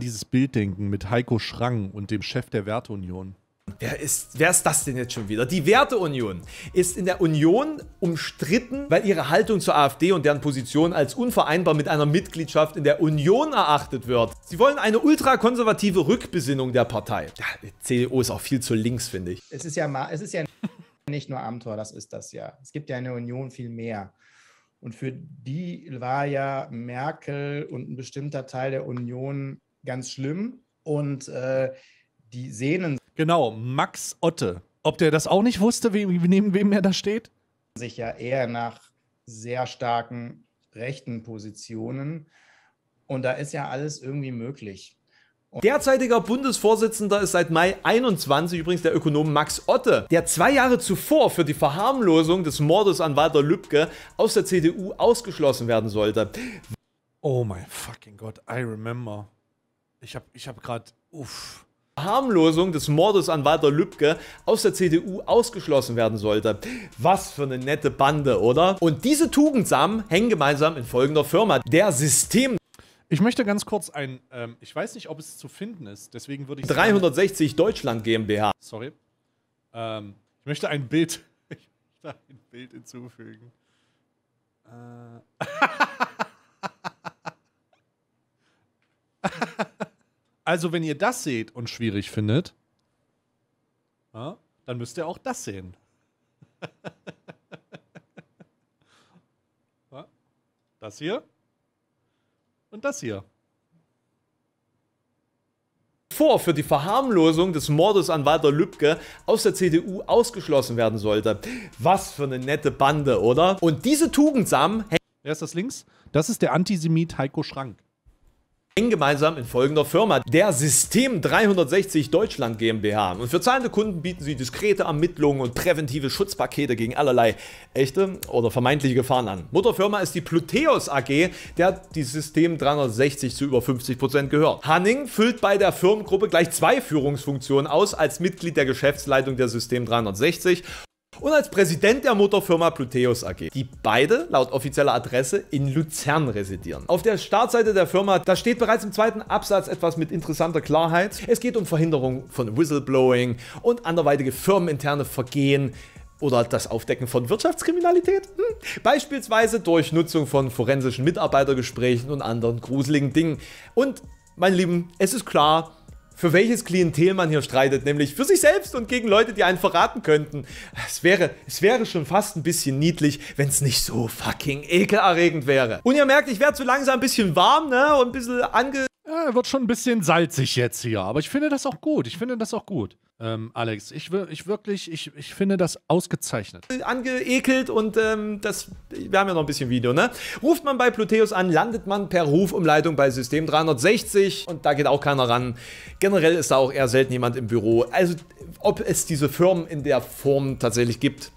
dieses Bild denken mit Heiko Schrang und dem Chef der Werteunion. Wer ist das denn jetzt schon wieder? Die Werteunion ist in der Union umstritten, weil ihre Haltung zur AfD und deren Position als unvereinbar mit einer Mitgliedschaft in der Union erachtet wird. Sie wollen eine ultrakonservative Rückbesinnung der Partei. Ja, die CDU ist auch viel zu links, finde ich. Es ist ja nicht nur Amthor, das ist das ja. Es gibt ja in der Union viel mehr. Und für die war ja Merkel und ein bestimmter Teil der Union ganz schlimm. Und die sehnen sich. Genau, Max Otte. Ob der das auch nicht wusste, neben wem er da steht? Sich ja eher nach sehr starken rechten Positionen. Und da ist ja alles irgendwie möglich. Derzeitiger Bundesvorsitzender ist seit Mai 21 übrigens der Ökonom Max Otte, der 2 Jahre zuvor für die Verharmlosung des Mordes an Walter Lübcke aus der CDU ausgeschlossen werden sollte. Oh my fucking God, I remember. Ich hab gerade, uff. Verharmlosung des Mordes an Walter Lübcke aus der CDU ausgeschlossen werden sollte. Was für eine nette Bande, oder? Und diese Tugendsamen hängen gemeinsam in folgender Firma, der System. Ich möchte ganz kurz ein, ich weiß nicht, ob es zu finden ist, deswegen würde ich 360 sagen, Deutschland GmbH. Sorry. Ich möchte ein Bild, hinzufügen. Also, wenn ihr das seht und schwierig findet, ja, dann müsst ihr auch das sehen. Das hier. Und das hier. Für die Verharmlosung des Mordes an Walter Lübcke aus der CDU ausgeschlossen werden sollte. Was für eine nette Bande, oder? Und diese Tugendsamen... Wer ist das links? Das ist der Antisemit Heiko Schrank. ...hängen gemeinsam in folgender Firma, der System 360 Deutschland GmbH. Und für zahlende Kunden bieten sie diskrete Ermittlungen und präventive Schutzpakete gegen allerlei echte oder vermeintliche Gefahren an. Mutterfirma ist die Pluteos AG, der die System 360 zu über 50% gehört. Hanning füllt bei der Firmengruppe gleich 2 Führungsfunktionen aus, als Mitglied der Geschäftsleitung der System 360 und als Präsident der Mutterfirma Pluteos AG, die beide laut offizieller Adresse in Luzern residieren. Auf der Startseite der Firma, da steht bereits im 2. Absatz etwas mit interessanter Klarheit. Es geht um Verhinderung von Whistleblowing und anderweitige firmeninterne Vergehen oder das Aufdecken von Wirtschaftskriminalität. Beispielsweise durch Nutzung von forensischen Mitarbeitergesprächen und anderen gruseligen Dingen. Und, meine Lieben, es ist klar, für welches Klientel man hier streitet, nämlich für sich selbst und gegen Leute, die einen verraten könnten. Es wäre schon fast ein bisschen niedlich, wenn es nicht so fucking ekelerregend wäre. Und ihr merkt, ich werde so langsam ein bisschen warm, ne? Und ein bisschen ange... Ja, wird schon ein bisschen salzig jetzt hier, aber ich finde das auch gut. Alex, ich finde das ausgezeichnet. Angeekelt und wir haben ja noch ein bisschen Video, ne? Ruft man bei Pluteus an, landet man per Rufumleitung bei System 360 und da geht auch keiner ran. Generell ist da auch eher selten jemand im Büro. Also, ob es diese Firmen in der Form tatsächlich gibt.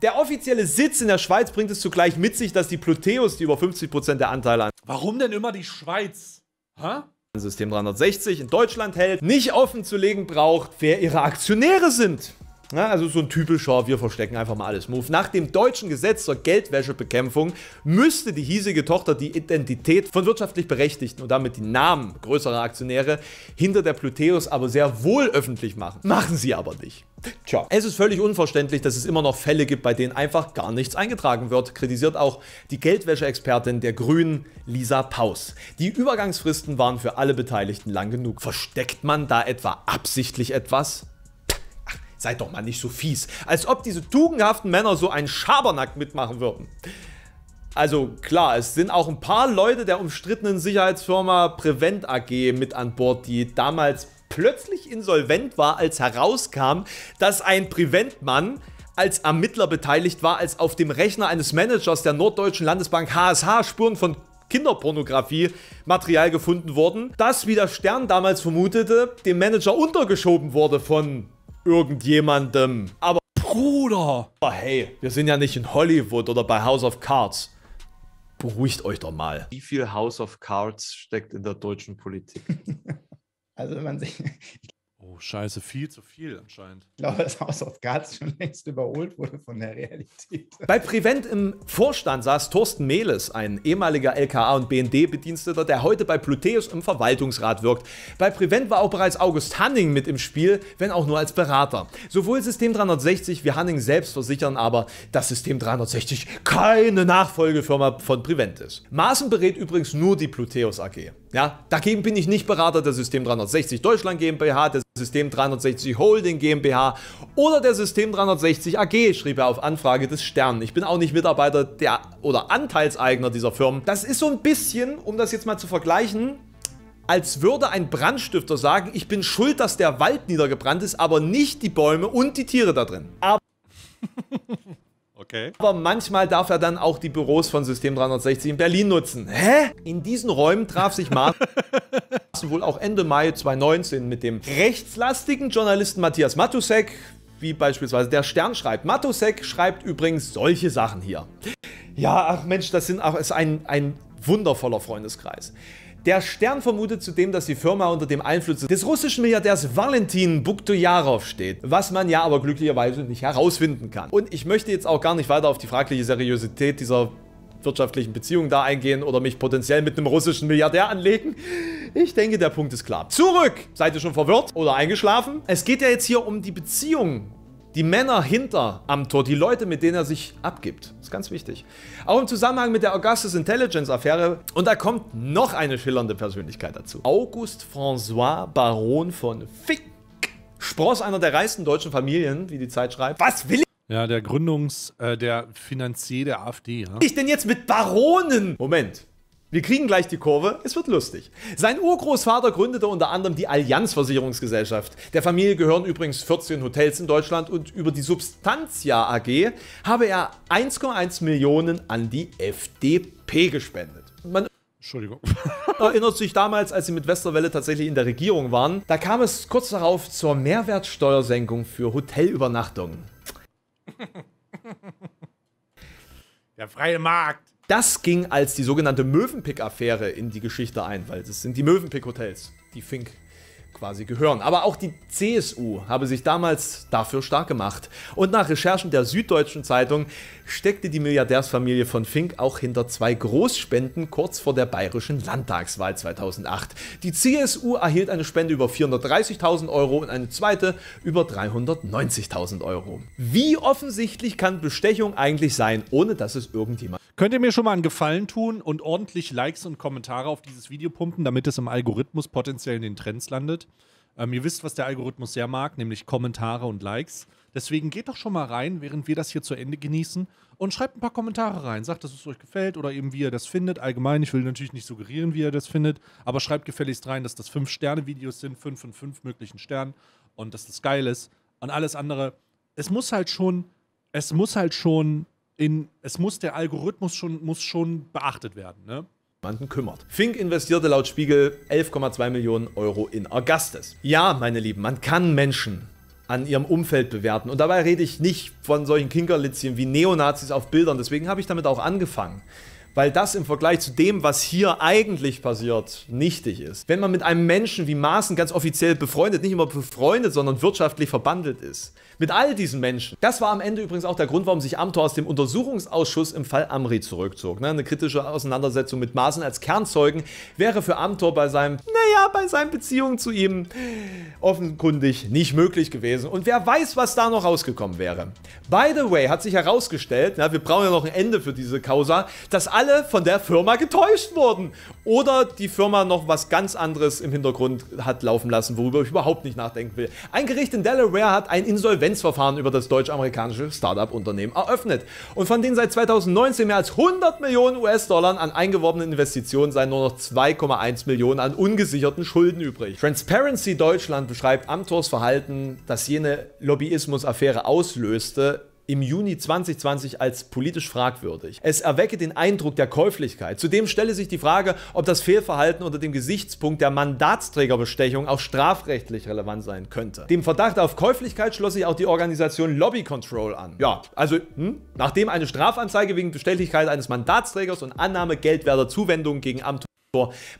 Der offizielle Sitz in der Schweiz bringt es zugleich mit sich, dass die Pluteus die über 50% der Anteile an... Warum denn immer die Schweiz? Hä? System 360 in Deutschland hält, nicht offen zu legen braucht, wer ihre Aktionäre sind. Ja, also so ein typischer, wir verstecken einfach mal alles Move. Nach dem deutschen Gesetz zur Geldwäschebekämpfung müsste die hiesige Tochter die Identität von wirtschaftlich Berechtigten und damit die Namen größerer Aktionäre hinter der Pluteus aber sehr wohl öffentlich machen. Machen sie aber nicht. Tja, es ist völlig unverständlich, dass es immer noch Fälle gibt, bei denen einfach gar nichts eingetragen wird, kritisiert auch die Geldwäsche-Expertin der Grünen, Lisa Paus. Die Übergangsfristen waren für alle Beteiligten lang genug. Versteckt man da etwa absichtlich etwas? Seid doch mal nicht so fies, als ob diese tugendhaften Männer so einen Schabernack mitmachen würden. Also klar, es sind auch ein paar Leute der umstrittenen Sicherheitsfirma Prevent AG mit an Bord, die damals plötzlich insolvent war, als herauskam, dass ein Prevent-Mann als Ermittler beteiligt war, als auf dem Rechner eines Managers der Norddeutschen Landesbank HSH Spuren von Kinderpornografie-Material gefunden wurden, das, wie der Stern damals vermutete, dem Manager untergeschoben wurde von... irgendjemandem. Aber Bruder! Hey, wir sind ja nicht in Hollywood oder bei House of Cards. Beruhigt euch doch mal. Wie viel House of Cards steckt in der deutschen Politik? Also wenn man sich... Oh scheiße, viel zu viel anscheinend. Ich glaube, das House of Cards schon längst überholt wurde von der Realität. Bei Prevent im Vorstand saß Thorsten Mehles, ein ehemaliger LKA- und BND-Bediensteter, der heute bei Pluteus im Verwaltungsrat wirkt. Bei Prevent war auch bereits August Hanning mit im Spiel, wenn auch nur als Berater. Sowohl System 360 wie Hanning selbst versichern aber, dass System 360 keine Nachfolgefirma von Prevent ist. Maaßen berät übrigens nur die Pluteus AG. Ja, dagegen bin ich nicht Berater der System 360 Deutschland GmbH, der System 360 Holding GmbH oder der System 360 AG, schrieb er auf Anfrage des Stern. Ich bin auch nicht Mitarbeiter der oder Anteilseigner dieser Firmen. Das ist so ein bisschen, um das jetzt mal zu vergleichen, als würde ein Brandstifter sagen, ich bin schuld, dass der Wald niedergebrannt ist, aber nicht die Bäume und die Tiere da drin. Aber okay. Aber manchmal darf er dann auch die Büros von System 360 in Berlin nutzen. Hä? In diesen Räumen traf sich Maaßen wohl auch Ende Mai 2019 mit dem rechtslastigen Journalisten Matthias Matusek, wie beispielsweise der Stern schreibt. Matusek schreibt übrigens solche Sachen hier. Ja, ach Mensch, das ist ein wundervoller Freundeskreis. Der Stern vermutet zudem, dass die Firma unter dem Einfluss des russischen Milliardärs Valentin Buktojarow steht, was man ja aber glücklicherweise nicht herausfinden kann. Und ich möchte jetzt auch gar nicht weiter auf die fragliche Seriosität dieser wirtschaftlichen Beziehung da eingehen oder mich potenziell mit einem russischen Milliardär anlegen. Ich denke, der Punkt ist klar. Zurück! Seid ihr schon verwirrt oder eingeschlafen? Es geht ja jetzt hier um die Beziehung. Die Männer hinter Amthor, die Leute, mit denen er sich abgibt. Das ist ganz wichtig. Auch im Zusammenhang mit der Augustus Intelligence Affäre. Und da kommt noch eine schillernde Persönlichkeit dazu. August François, Baron von Fick. Spross einer der reichsten deutschen Familien, wie die Zeit schreibt. Was will ich? Ja, der Finanzier der AfD. Ja. Ich denn jetzt mit Baronen? Moment. Wir kriegen gleich die Kurve, es wird lustig. Sein Urgroßvater gründete unter anderem die Allianz-Versicherungsgesellschaft. Der Familie gehören übrigens 14 Hotels in Deutschland und über die Substantia AG habe er 1,1 Millionen an die FDP gespendet. Man Entschuldigung. erinnert sich damals, als sie mit Westerwelle tatsächlich in der Regierung waren, da kam es kurz darauf zur Mehrwertsteuersenkung für Hotelübernachtungen. Der freie Markt. Das ging als die sogenannte Mövenpick-Affäre in die Geschichte ein, weil es sind die Mövenpick-Hotels, die Fink quasi gehören. Aber auch die CSU habe sich damals dafür stark gemacht. Und nach Recherchen der Süddeutschen Zeitung steckte die Milliardärsfamilie von Fink auch hinter zwei Großspenden kurz vor der bayerischen Landtagswahl 2008. Die CSU erhielt eine Spende über 430.000 Euro und eine zweite über 390.000 Euro. Wie offensichtlich kann Bestechung eigentlich sein, ohne dass es irgendjemand... Könnt ihr mir schon mal einen Gefallen tun und ordentlich Likes und Kommentare auf dieses Video pumpen, damit es im Algorithmus potenziell in den Trends landet? Ihr wisst, was der Algorithmus sehr mag, nämlich Kommentare und Likes. Deswegen geht doch schon mal rein, während wir das hier zu Ende genießen und schreibt ein paar Kommentare rein. Sagt, dass es euch gefällt oder eben wie ihr das findet. Allgemein, ich will natürlich nicht suggerieren, wie ihr das findet, aber schreibt gefälligst rein, dass das 5-Sterne-Videos sind, 5 von 5 möglichen Sternen und dass das geil ist und alles andere. Es muss der Algorithmus schon beachtet werden, ne? Niemanden kümmert. Fink investierte laut Spiegel 11,2 Millionen Euro in Augustus. Ja, meine Lieben, man kann Menschen an ihrem Umfeld bewerten. Und dabei rede ich nicht von solchen Kinkerlitzchen wie Neonazis auf Bildern. Deswegen habe ich damit auch angefangen. Weil das im Vergleich zu dem, was hier eigentlich passiert, nichtig ist. Wenn man mit einem Menschen wie Maaßen ganz offiziell befreundet, nicht immer befreundet, sondern wirtschaftlich verbandelt ist. Mit all diesen Menschen. Das war am Ende übrigens auch der Grund, warum sich Amthor aus dem Untersuchungsausschuss im Fall Amri zurückzog. Eine kritische Auseinandersetzung mit Maaßen als Kernzeugen wäre für Amthor bei seinen Beziehungen zu ihm offenkundig nicht möglich gewesen. Und wer weiß, was da noch rausgekommen wäre. By the way, hat sich herausgestellt, wir brauchen ja noch ein Ende für diese Causa, dass alle von der Firma getäuscht wurden. Oder die Firma noch was ganz anderes im Hintergrund hat laufen lassen, worüber ich überhaupt nicht nachdenken will. Ein Gericht in Delaware hat ein Insolvenzverfahren über das deutsch-amerikanische Startup-Unternehmen eröffnet. Und von den seit 2019 mehr als 100 Millionen US-Dollar an eingeworbenen Investitionen seien nur noch 2,1 Millionen an ungesicherten Schulden übrig. Transparency Deutschland beschreibt Amthors Verhalten, das jene Lobbyismus-Affäre auslöste, im Juni 2020 als politisch fragwürdig. Es erwecke den Eindruck der Käuflichkeit. Zudem stelle sich die Frage, ob das Fehlverhalten unter dem Gesichtspunkt der Mandatsträgerbestechung auch strafrechtlich relevant sein könnte. Dem Verdacht auf Käuflichkeit schloss sich auch die Organisation Lobby Control an. Ja, also, nachdem eine Strafanzeige wegen Bestechlichkeit eines Mandatsträgers und Annahme geldwerter Zuwendungen gegen Amthor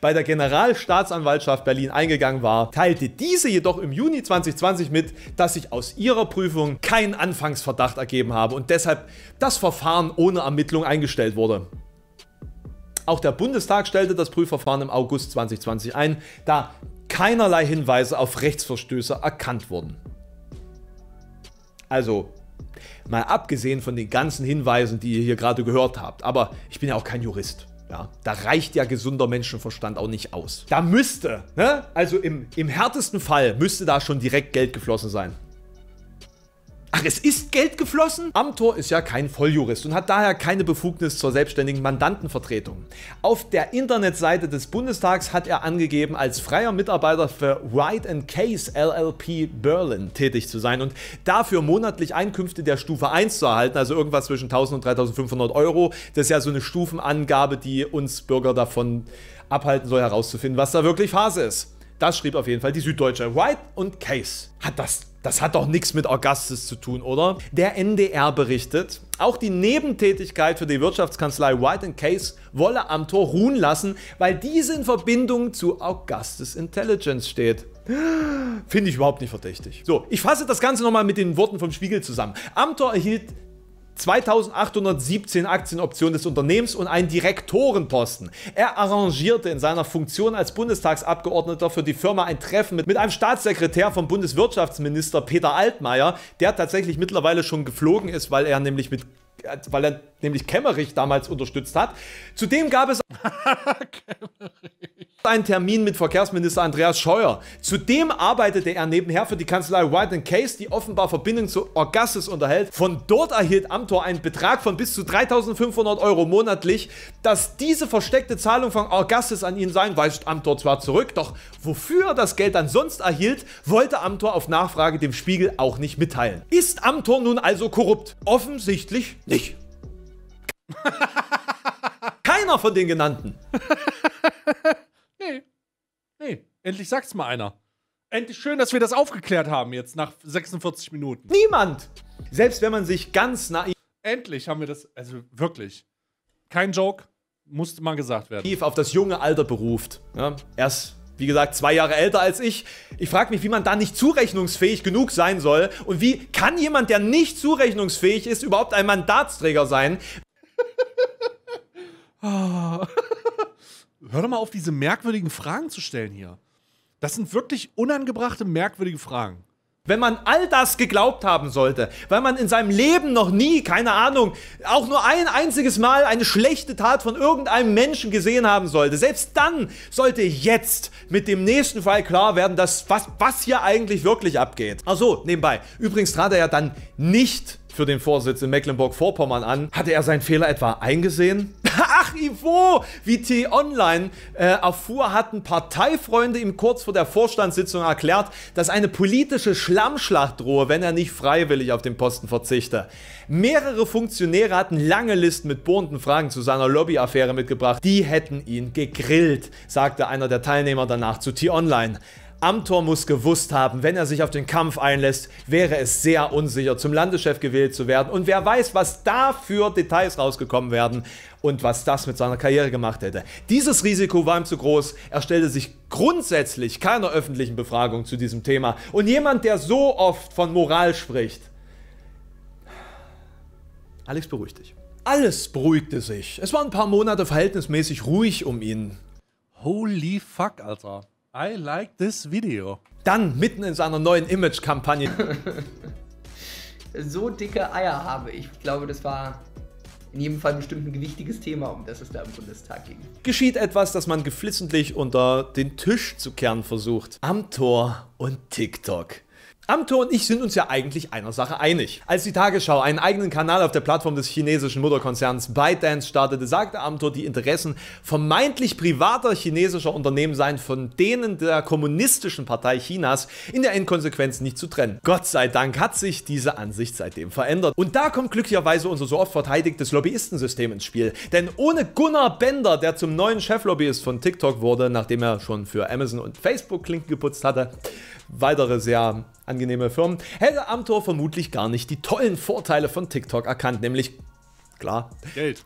bei der Generalstaatsanwaltschaft Berlin eingegangen war, teilte diese jedoch im Juni 2020 mit, dass sich aus ihrer Prüfung kein Anfangsverdacht ergeben habe und deshalb das Verfahren ohne Ermittlung eingestellt wurde. Auch der Bundestag stellte das Prüfverfahren im August 2020 ein, da keinerlei Hinweise auf Rechtsverstöße erkannt wurden. Also, mal abgesehen von den ganzen Hinweisen, die ihr hier gerade gehört habt, aber ich bin ja auch kein Jurist. Ja, da reicht ja gesunder Menschenverstand auch nicht aus. Da müsste, ne? Also im härtesten Fall müsste da schon direkt Geld geflossen sein. Ach, es ist Geld geflossen? Amthor ist ja kein Volljurist und hat daher keine Befugnis zur selbstständigen Mandantenvertretung. Auf der Internetseite des Bundestags hat er angegeben, als freier Mitarbeiter für White & Case LLP Berlin tätig zu sein und dafür monatlich Einkünfte der Stufe 1 zu erhalten, also irgendwas zwischen 1000 und 3500 Euro. Das ist ja so eine Stufenangabe, die uns Bürger davon abhalten soll, herauszufinden, was da wirklich Phase ist. Das schrieb auf jeden Fall die Süddeutsche. White & Case. Das hat doch nichts mit Augustus zu tun, oder? Der NDR berichtet, auch die Nebentätigkeit für die Wirtschaftskanzlei White & Case wolle Amthor ruhen lassen, weil diese in Verbindung zu Augustus Intelligence steht. Finde ich überhaupt nicht verdächtig. So, ich fasse das Ganze nochmal mit den Worten vom Spiegel zusammen. Amthor erhielt 2817 Aktienoptionen des Unternehmens und einen Direktorenposten. Er arrangierte in seiner Funktion als Bundestagsabgeordneter für die Firma ein Treffen mit einem Staatssekretär vom Bundeswirtschaftsminister Peter Altmaier, der tatsächlich mittlerweile schon geflogen ist, weil er nämlich Kemmerich damals unterstützt hat. Zudem gab es einen Termin mit Verkehrsminister Andreas Scheuer. Zudem arbeitete er nebenher für die Kanzlei White & Case, die offenbar Verbindung zu Augustus unterhält. Von dort erhielt Amthor einen Betrag von bis zu 3500 Euro monatlich. Dass diese versteckte Zahlung von Augustus an ihn sein, weist Amthor zwar zurück, doch wofür er das Geld dann sonst erhielt, wollte Amthor auf Nachfrage dem Spiegel auch nicht mitteilen. Ist Amthor nun also korrupt? Offensichtlich nicht. Keiner von den genannten. Nee, endlich sagt's mal einer. Endlich schön, dass wir das aufgeklärt haben jetzt nach 46 Minuten. Niemand! Selbst wenn man sich ganz naiv... Endlich haben wir das, also wirklich. Kein Joke, musste mal gesagt werden. ...auf das junge Alter beruft. Ja, er ist, wie gesagt, 2 Jahre älter als ich. Ich frage mich, wie man da nicht zurechnungsfähig genug sein soll. Und wie kann jemand, der nicht zurechnungsfähig ist, überhaupt ein Mandatsträger sein? Hör doch mal auf, diese merkwürdigen Fragen zu stellen hier. Das sind wirklich unangebrachte, merkwürdige Fragen. Wenn man all das geglaubt haben sollte, weil man in seinem Leben noch nie, keine Ahnung, auch nur ein einziges Mal eine schlechte Tat von irgendeinem Menschen gesehen haben sollte, selbst dann sollte jetzt mit dem nächsten Fall klar werden, dass was hier eigentlich wirklich abgeht. Ach so, nebenbei. Übrigens trat er ja dann nicht für den Vorsitz in Mecklenburg-Vorpommern an. Hatte er seinen Fehler etwa eingesehen? Ach, Ivo! Wie T-Online erfuhr, hatten Parteifreunde ihm kurz vor der Vorstandssitzung erklärt, dass eine politische Schlammschlacht drohe, wenn er nicht freiwillig auf den Posten verzichte. Mehrere Funktionäre hatten lange Listen mit bohrenden Fragen zu seiner Lobbyaffäre mitgebracht. Die hätten ihn gegrillt, sagte einer der Teilnehmer danach zu T-Online. Amthor muss gewusst haben, wenn er sich auf den Kampf einlässt, wäre es sehr unsicher, zum Landeschef gewählt zu werden. Und wer weiß, was da für Details rausgekommen wären und was das mit seiner Karriere gemacht hätte. Dieses Risiko war ihm zu groß. Er stellte sich grundsätzlich keiner öffentlichen Befragung zu diesem Thema. Und jemand, der so oft von Moral spricht. Alex, beruhig dich. Alles beruhigte sich. Es waren ein paar Monate verhältnismäßig ruhig um ihn. Holy fuck, Alter. I like this video. Dann mitten in seiner neuen Image-Kampagne. So dicke Eier habe ich. Ich glaube, das war in jedem Fall bestimmt ein gewichtiges Thema, um das es da im Bundestag ging. Geschieht etwas, das man geflissentlich unter den Tisch zu kehren versucht. Amthor und TikTok. Amthor und ich sind uns ja eigentlich einer Sache einig. Als die Tagesschau einen eigenen Kanal auf der Plattform des chinesischen Mutterkonzerns ByteDance startete, sagte Amthor, die Interessen vermeintlich privater chinesischer Unternehmen seien von denen der Kommunistischen Partei Chinas in der Endkonsequenz nicht zu trennen. Gott sei Dank hat sich diese Ansicht seitdem verändert. Und da kommt glücklicherweise unser so oft verteidigtes Lobbyistensystem ins Spiel. Denn ohne Gunnar Bender, der zum neuen Cheflobbyist von TikTok wurde, nachdem er schon für Amazon und Facebook Klinken geputzt hatte, weitere sehr angenehme Firmen, hätte Amthor vermutlich gar nicht die tollen Vorteile von TikTok erkannt, nämlich, klar, Geld.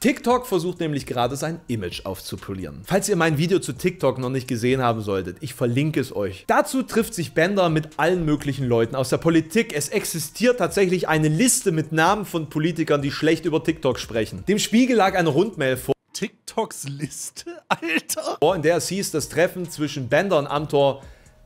TikTok versucht nämlich gerade sein Image aufzupolieren. Falls ihr mein Video zu TikTok noch nicht gesehen haben solltet, ich verlinke es euch. Dazu trifft sich Bender mit allen möglichen Leuten aus der Politik. Es existiert tatsächlich eine Liste mit Namen von Politikern, die schlecht über TikTok sprechen. Dem Spiegel lag eine Rundmail vor. TikToks Liste? Alter! In der es hieß, das Treffen zwischen Bender und Amthor,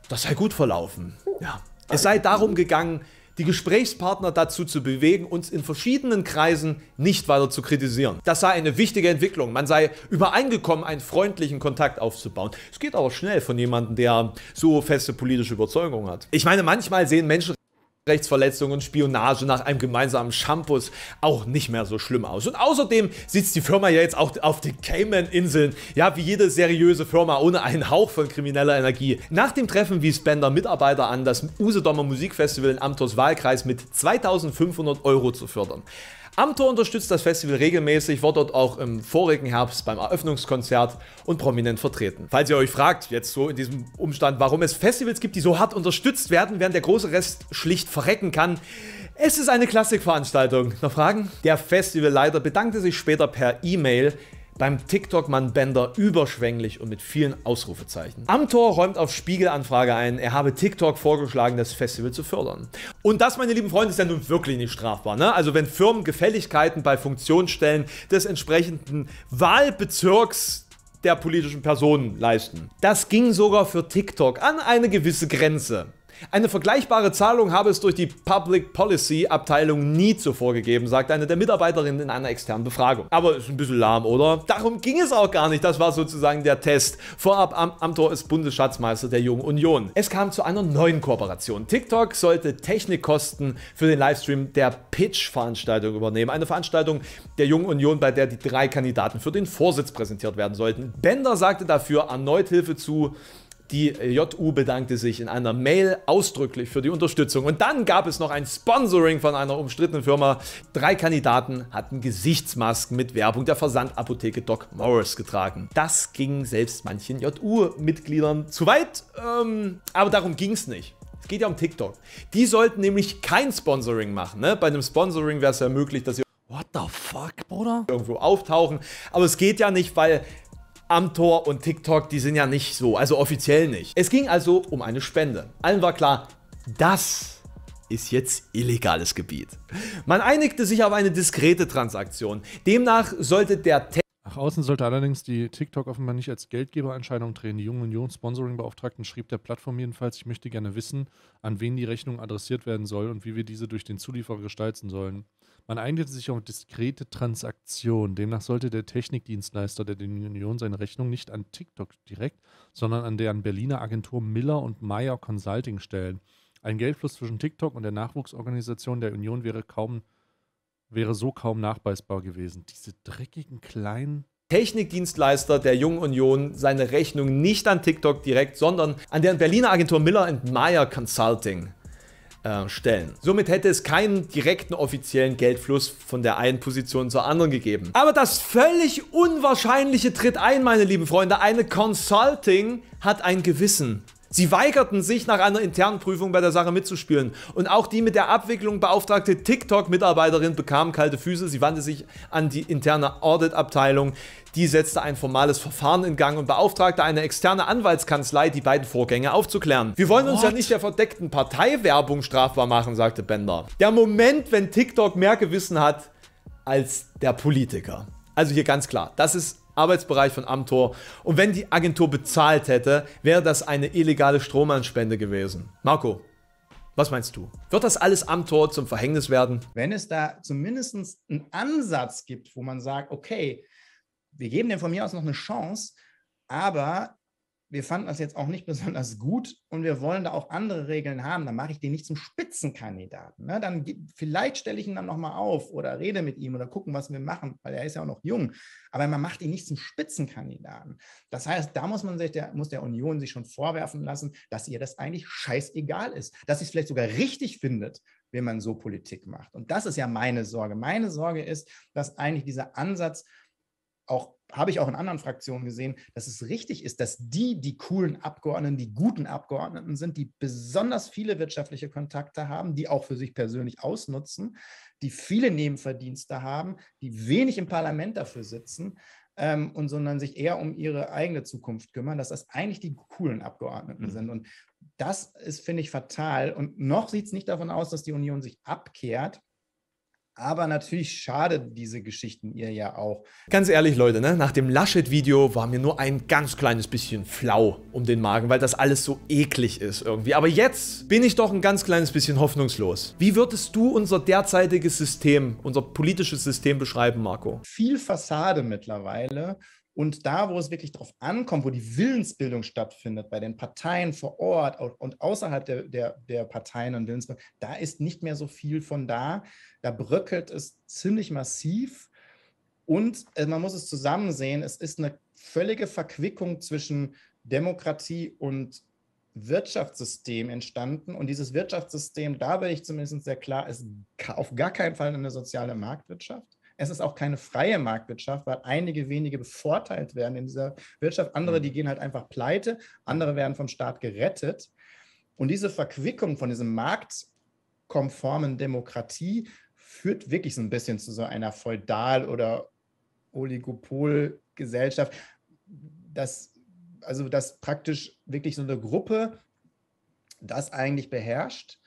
das sei gut verlaufen. Ja. Es sei darum gegangen, die Gesprächspartner dazu zu bewegen, uns in verschiedenen Kreisen nicht weiter zu kritisieren. Das sei eine wichtige Entwicklung. Man sei übereingekommen, einen freundlichen Kontakt aufzubauen. Es geht aber schnell von jemandem, der so feste politische Überzeugungen hat. Ich meine, manchmal sehen Menschenrechtsverletzungen und Spionage nach einem gemeinsamen Shampoos auch nicht mehr so schlimm aus. Und außerdem sitzt die Firma ja jetzt auch auf den Cayman-Inseln, ja, wie jede seriöse Firma, ohne einen Hauch von krimineller Energie. Nach dem Treffen wies Bender Mitarbeiter an, das Usedomer Musikfestival in Amthors Wahlkreis mit 2.500 € zu fördern. Amthor unterstützt das Festival regelmäßig, war dort auch im vorigen Herbst beim Eröffnungskonzert und prominent vertreten. Falls ihr euch fragt, jetzt so in diesem Umstand, warum es Festivals gibt, die so hart unterstützt werden, während der große Rest schlicht verrecken kann: Es ist eine Klassikveranstaltung. Noch Fragen? Der Festivalleiter bedankte sich später per E-Mail beim TikTok-Mann Bender überschwänglich und mit vielen Ausrufezeichen. Amthor räumt auf Spiegel-Anfrage ein, er habe TikTok vorgeschlagen, das Festival zu fördern. Und das, meine lieben Freunde, ist ja nun wirklich nicht strafbar, ne? Also wenn Firmen Gefälligkeiten bei Funktionsstellen des entsprechenden Wahlbezirks der politischen Personen leisten. Das ging sogar für TikTok an eine gewisse Grenze. Eine vergleichbare Zahlung habe es durch die Public Policy Abteilung nie zuvor gegeben, sagt eine der Mitarbeiterinnen in einer externen Befragung. Aber ist ein bisschen lahm, oder? Darum ging es auch gar nicht, das war sozusagen der Test. Vorab, Amthor ist Bundesschatzmeister der Jungen Union. Es kam zu einer neuen Kooperation. TikTok sollte Technikkosten für den Livestream der Pitch-Veranstaltung übernehmen. Eine Veranstaltung der Jungen Union, bei der die 3 Kandidaten für den Vorsitz präsentiert werden sollten. Bender sagte dafür erneut Hilfe zu. Die JU bedankte sich in einer Mail ausdrücklich für die Unterstützung. Und dann gab es noch ein Sponsoring von einer umstrittenen Firma. 3 Kandidaten hatten Gesichtsmasken mit Werbung der Versandapotheke Doc Morris getragen. Das ging selbst manchen JU-Mitgliedern zu weit, aber darum ging es nicht. Es geht ja um TikTok. Die sollten nämlich kein Sponsoring machen, ne? Bei einem Sponsoring wäre es ja möglich, dass sie What the fuck, Bruder? Irgendwo auftauchen. Aber es geht ja nicht, weil Amthor und TikTok, die sind ja nicht so, also offiziell nicht. Es ging also um eine Spende. Allen war klar, das ist jetzt illegales Gebiet. Man einigte sich auf eine diskrete Transaktion. Demnach sollte der Nach außen sollte allerdings die TikTok offenbar nicht als Geldgeberentscheidung drehen. Die Junge Union Sponsoring-Beauftragten schrieb der Plattform jedenfalls: Ich möchte gerne wissen, an wen die Rechnung adressiert werden soll und wie wir diese durch den Zulieferer gestalten sollen. Man eignete sich auf diskrete Transaktionen. Demnach sollte der Technikdienstleister der Union seine Rechnung nicht an TikTok direkt, sondern an deren Berliner Agentur Müller-Meier Consulting stellen. Ein Geldfluss zwischen TikTok und der Nachwuchsorganisation der Union wäre so kaum nachweisbar gewesen. Diese dreckigen kleinen Technikdienstleister der Jungen Union seine Rechnung nicht an TikTok direkt, sondern an deren Berliner Agentur Müller-Meier Consulting stellen. Somit hätte es keinen direkten offiziellen Geldfluss von der einen Position zur anderen gegeben. Aber das völlig Unwahrscheinliche tritt ein, meine lieben Freunde. Eine Consulting hat ein Gewissen. Sie weigerten sich, nach einer internen Prüfung bei der Sache mitzuspielen. Und auch die mit der Abwicklung beauftragte TikTok-Mitarbeiterin bekam kalte Füße. Sie wandte sich an die interne Audit-Abteilung. Die setzte ein formales Verfahren in Gang und beauftragte eine externe Anwaltskanzlei, die beiden Vorgänge aufzuklären. Wir wollen uns ja nicht der verdeckten Parteiwerbung strafbar machen, sagte Bender. Der Moment, wenn TikTok mehr Gewissen hat als der Politiker. Also hier ganz klar, das ist Arbeitsbereich von Amthor. Und wenn die Agentur bezahlt hätte, wäre das eine illegale Strohmannspende gewesen. Marco, was meinst du? Wird das alles Amthor zum Verhängnis werden? Wenn es da zumindest einen Ansatz gibt, wo man sagt, okay, wir geben dem von mir aus noch eine Chance, aber wir fanden das jetzt auch nicht besonders gut und wir wollen da auch andere Regeln haben, dann mache ich den nicht zum Spitzenkandidaten. Ne? Dann, vielleicht stelle ich ihn dann nochmal auf oder rede mit ihm oder gucken, was wir machen, weil er ist ja auch noch jung. Aber man macht ihn nicht zum Spitzenkandidaten. Das heißt, da muss man sich, muss der Union sich schon vorwerfen lassen, dass ihr das eigentlich scheißegal ist. Dass sie es vielleicht sogar richtig findet, wenn man so Politik macht. Und das ist ja meine Sorge. Meine Sorge ist, dass eigentlich dieser Ansatz auch, habe ich auch in anderen Fraktionen gesehen, dass es richtig ist, dass die coolen Abgeordneten, die guten Abgeordneten sind, die besonders viele wirtschaftliche Kontakte haben, die auch für sich persönlich ausnutzen, die viele Nebenverdienste haben, die wenig im Parlament dafür sitzen und sondern sich eher um ihre eigene Zukunft kümmern, dass das eigentlich die coolen Abgeordneten sind. Und das ist, finde ich, fatal. Und noch sieht es nicht davon aus, dass die Union sich abkehrt. Aber natürlich schadet diese Geschichten ihr ja auch. Ganz ehrlich, Leute, ne? Nach dem Laschet-Video war mir nur ein ganz kleines bisschen flau um den Magen, weil das alles so eklig ist irgendwie. Aber jetzt bin ich doch ein ganz kleines bisschen hoffnungslos. Wie würdest du unser derzeitiges System, unser politisches System beschreiben, Marco? Viel Fassade mittlerweile. Und da, wo es wirklich drauf ankommt, wo die Willensbildung stattfindet, bei den Parteien vor Ort und außerhalb der Parteien und Willensbildung, da ist nicht mehr so viel von da. Da bröckelt es ziemlich massiv. Und man muss es zusammen sehen, es ist eine völlige Verquickung zwischen Demokratie und Wirtschaftssystem entstanden. Und dieses Wirtschaftssystem, da bin ich zumindest sehr klar, ist auf gar keinen Fall eine soziale Marktwirtschaft. Es ist auch keine freie Marktwirtschaft, weil einige wenige bevorteilt werden in dieser Wirtschaft. Andere, die gehen halt einfach pleite. Andere werden vom Staat gerettet. Und diese Verquickung von diesem marktkonformen Demokratie führt wirklich so ein bisschen zu so einer Feudal- oder Oligopolgesellschaft, dass praktisch wirklich so eine Gruppe das eigentlich beherrscht.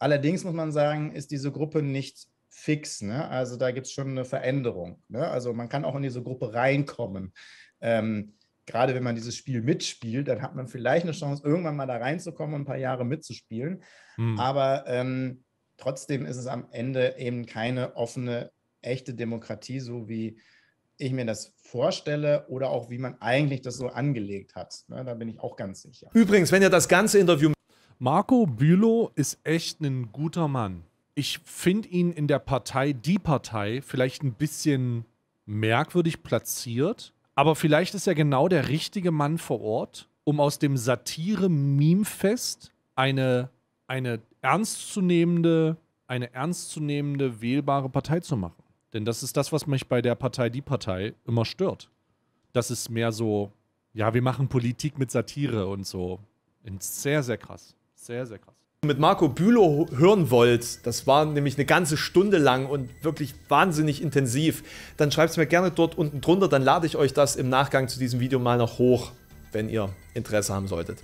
Allerdings muss man sagen, ist diese Gruppe nicht fix, ne? Also da gibt es schon eine Veränderung. Ne? Also man kann auch in diese Gruppe reinkommen. Gerade wenn man dieses Spiel mitspielt, dann hat man vielleicht eine Chance, irgendwann mal da reinzukommen und ein paar Jahre mitzuspielen. Aber trotzdem ist es am Ende eben keine offene, echte Demokratie, so wie ich mir das vorstelle oder auch wie man eigentlich das so angelegt hat. Ne? Da bin ich auch ganz sicher. Übrigens, wenn ihr das ganze Interview... Marco Bülow ist echt ein guter Mann. Ich finde ihn in der Partei, die Partei, vielleicht ein bisschen merkwürdig platziert. Aber vielleicht ist er genau der richtige Mann vor Ort, um aus dem Satire-Meme-Fest eine ernstzunehmende, wählbare Partei zu machen. Denn das ist das, was mich bei der Partei, die Partei immer stört. Das ist mehr so, ja, wir machen Politik mit Satire und so. Und sehr, sehr krass. Sehr, sehr krass. Mit Marco Bülow hören wollt, das war nämlich eine ganze Stunde lang und wirklich wahnsinnig intensiv, dann schreibt es mir gerne dort unten drunter, dann lade ich euch das im Nachgang zu diesem Video mal noch hoch, wenn ihr Interesse haben solltet.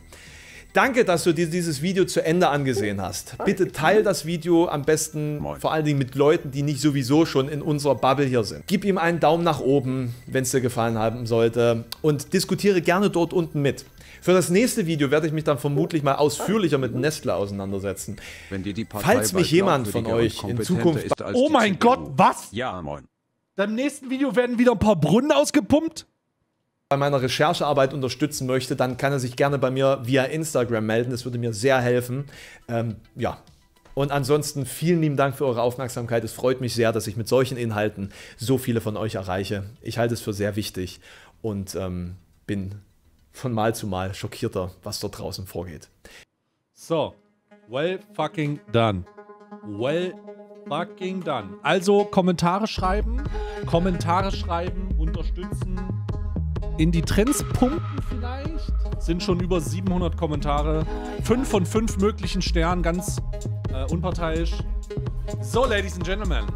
Danke, dass du dir dieses Video zu Ende angesehen hast. Bitte teile das Video am besten vor allen Dingen mit Leuten, die nicht sowieso schon in unserer Bubble hier sind. Gib ihm einen Daumen nach oben, wenn es dir gefallen haben sollte und diskutiere gerne dort unten mit. Für das nächste Video werde ich mich dann vermutlich mal ausführlicher mit Nestle auseinandersetzen. Wenn dir die Partei falls mich jemand von euch in Zukunft... Oh mein CDU. Gott, was? Ja, moin. Beim nächsten Video werden wieder ein paar Brunnen ausgepumpt? Bei meiner Recherchearbeit unterstützen möchte, dann kann er sich gerne bei mir via Instagram melden. Das würde mir sehr helfen. Ja. Und ansonsten vielen lieben Dank für eure Aufmerksamkeit. Es freut mich sehr, dass ich mit solchen Inhalten so viele von euch erreiche. Ich halte es für sehr wichtig und bin... von Mal zu Mal schockierter, was dort draußen vorgeht. So, well fucking done. Well fucking done. Also Kommentare schreiben, unterstützen, in die Trends pumpen vielleicht. Sind schon über 700 Kommentare. 5 von 5 möglichen Sternen, ganz unparteiisch. So, Ladies and Gentlemen.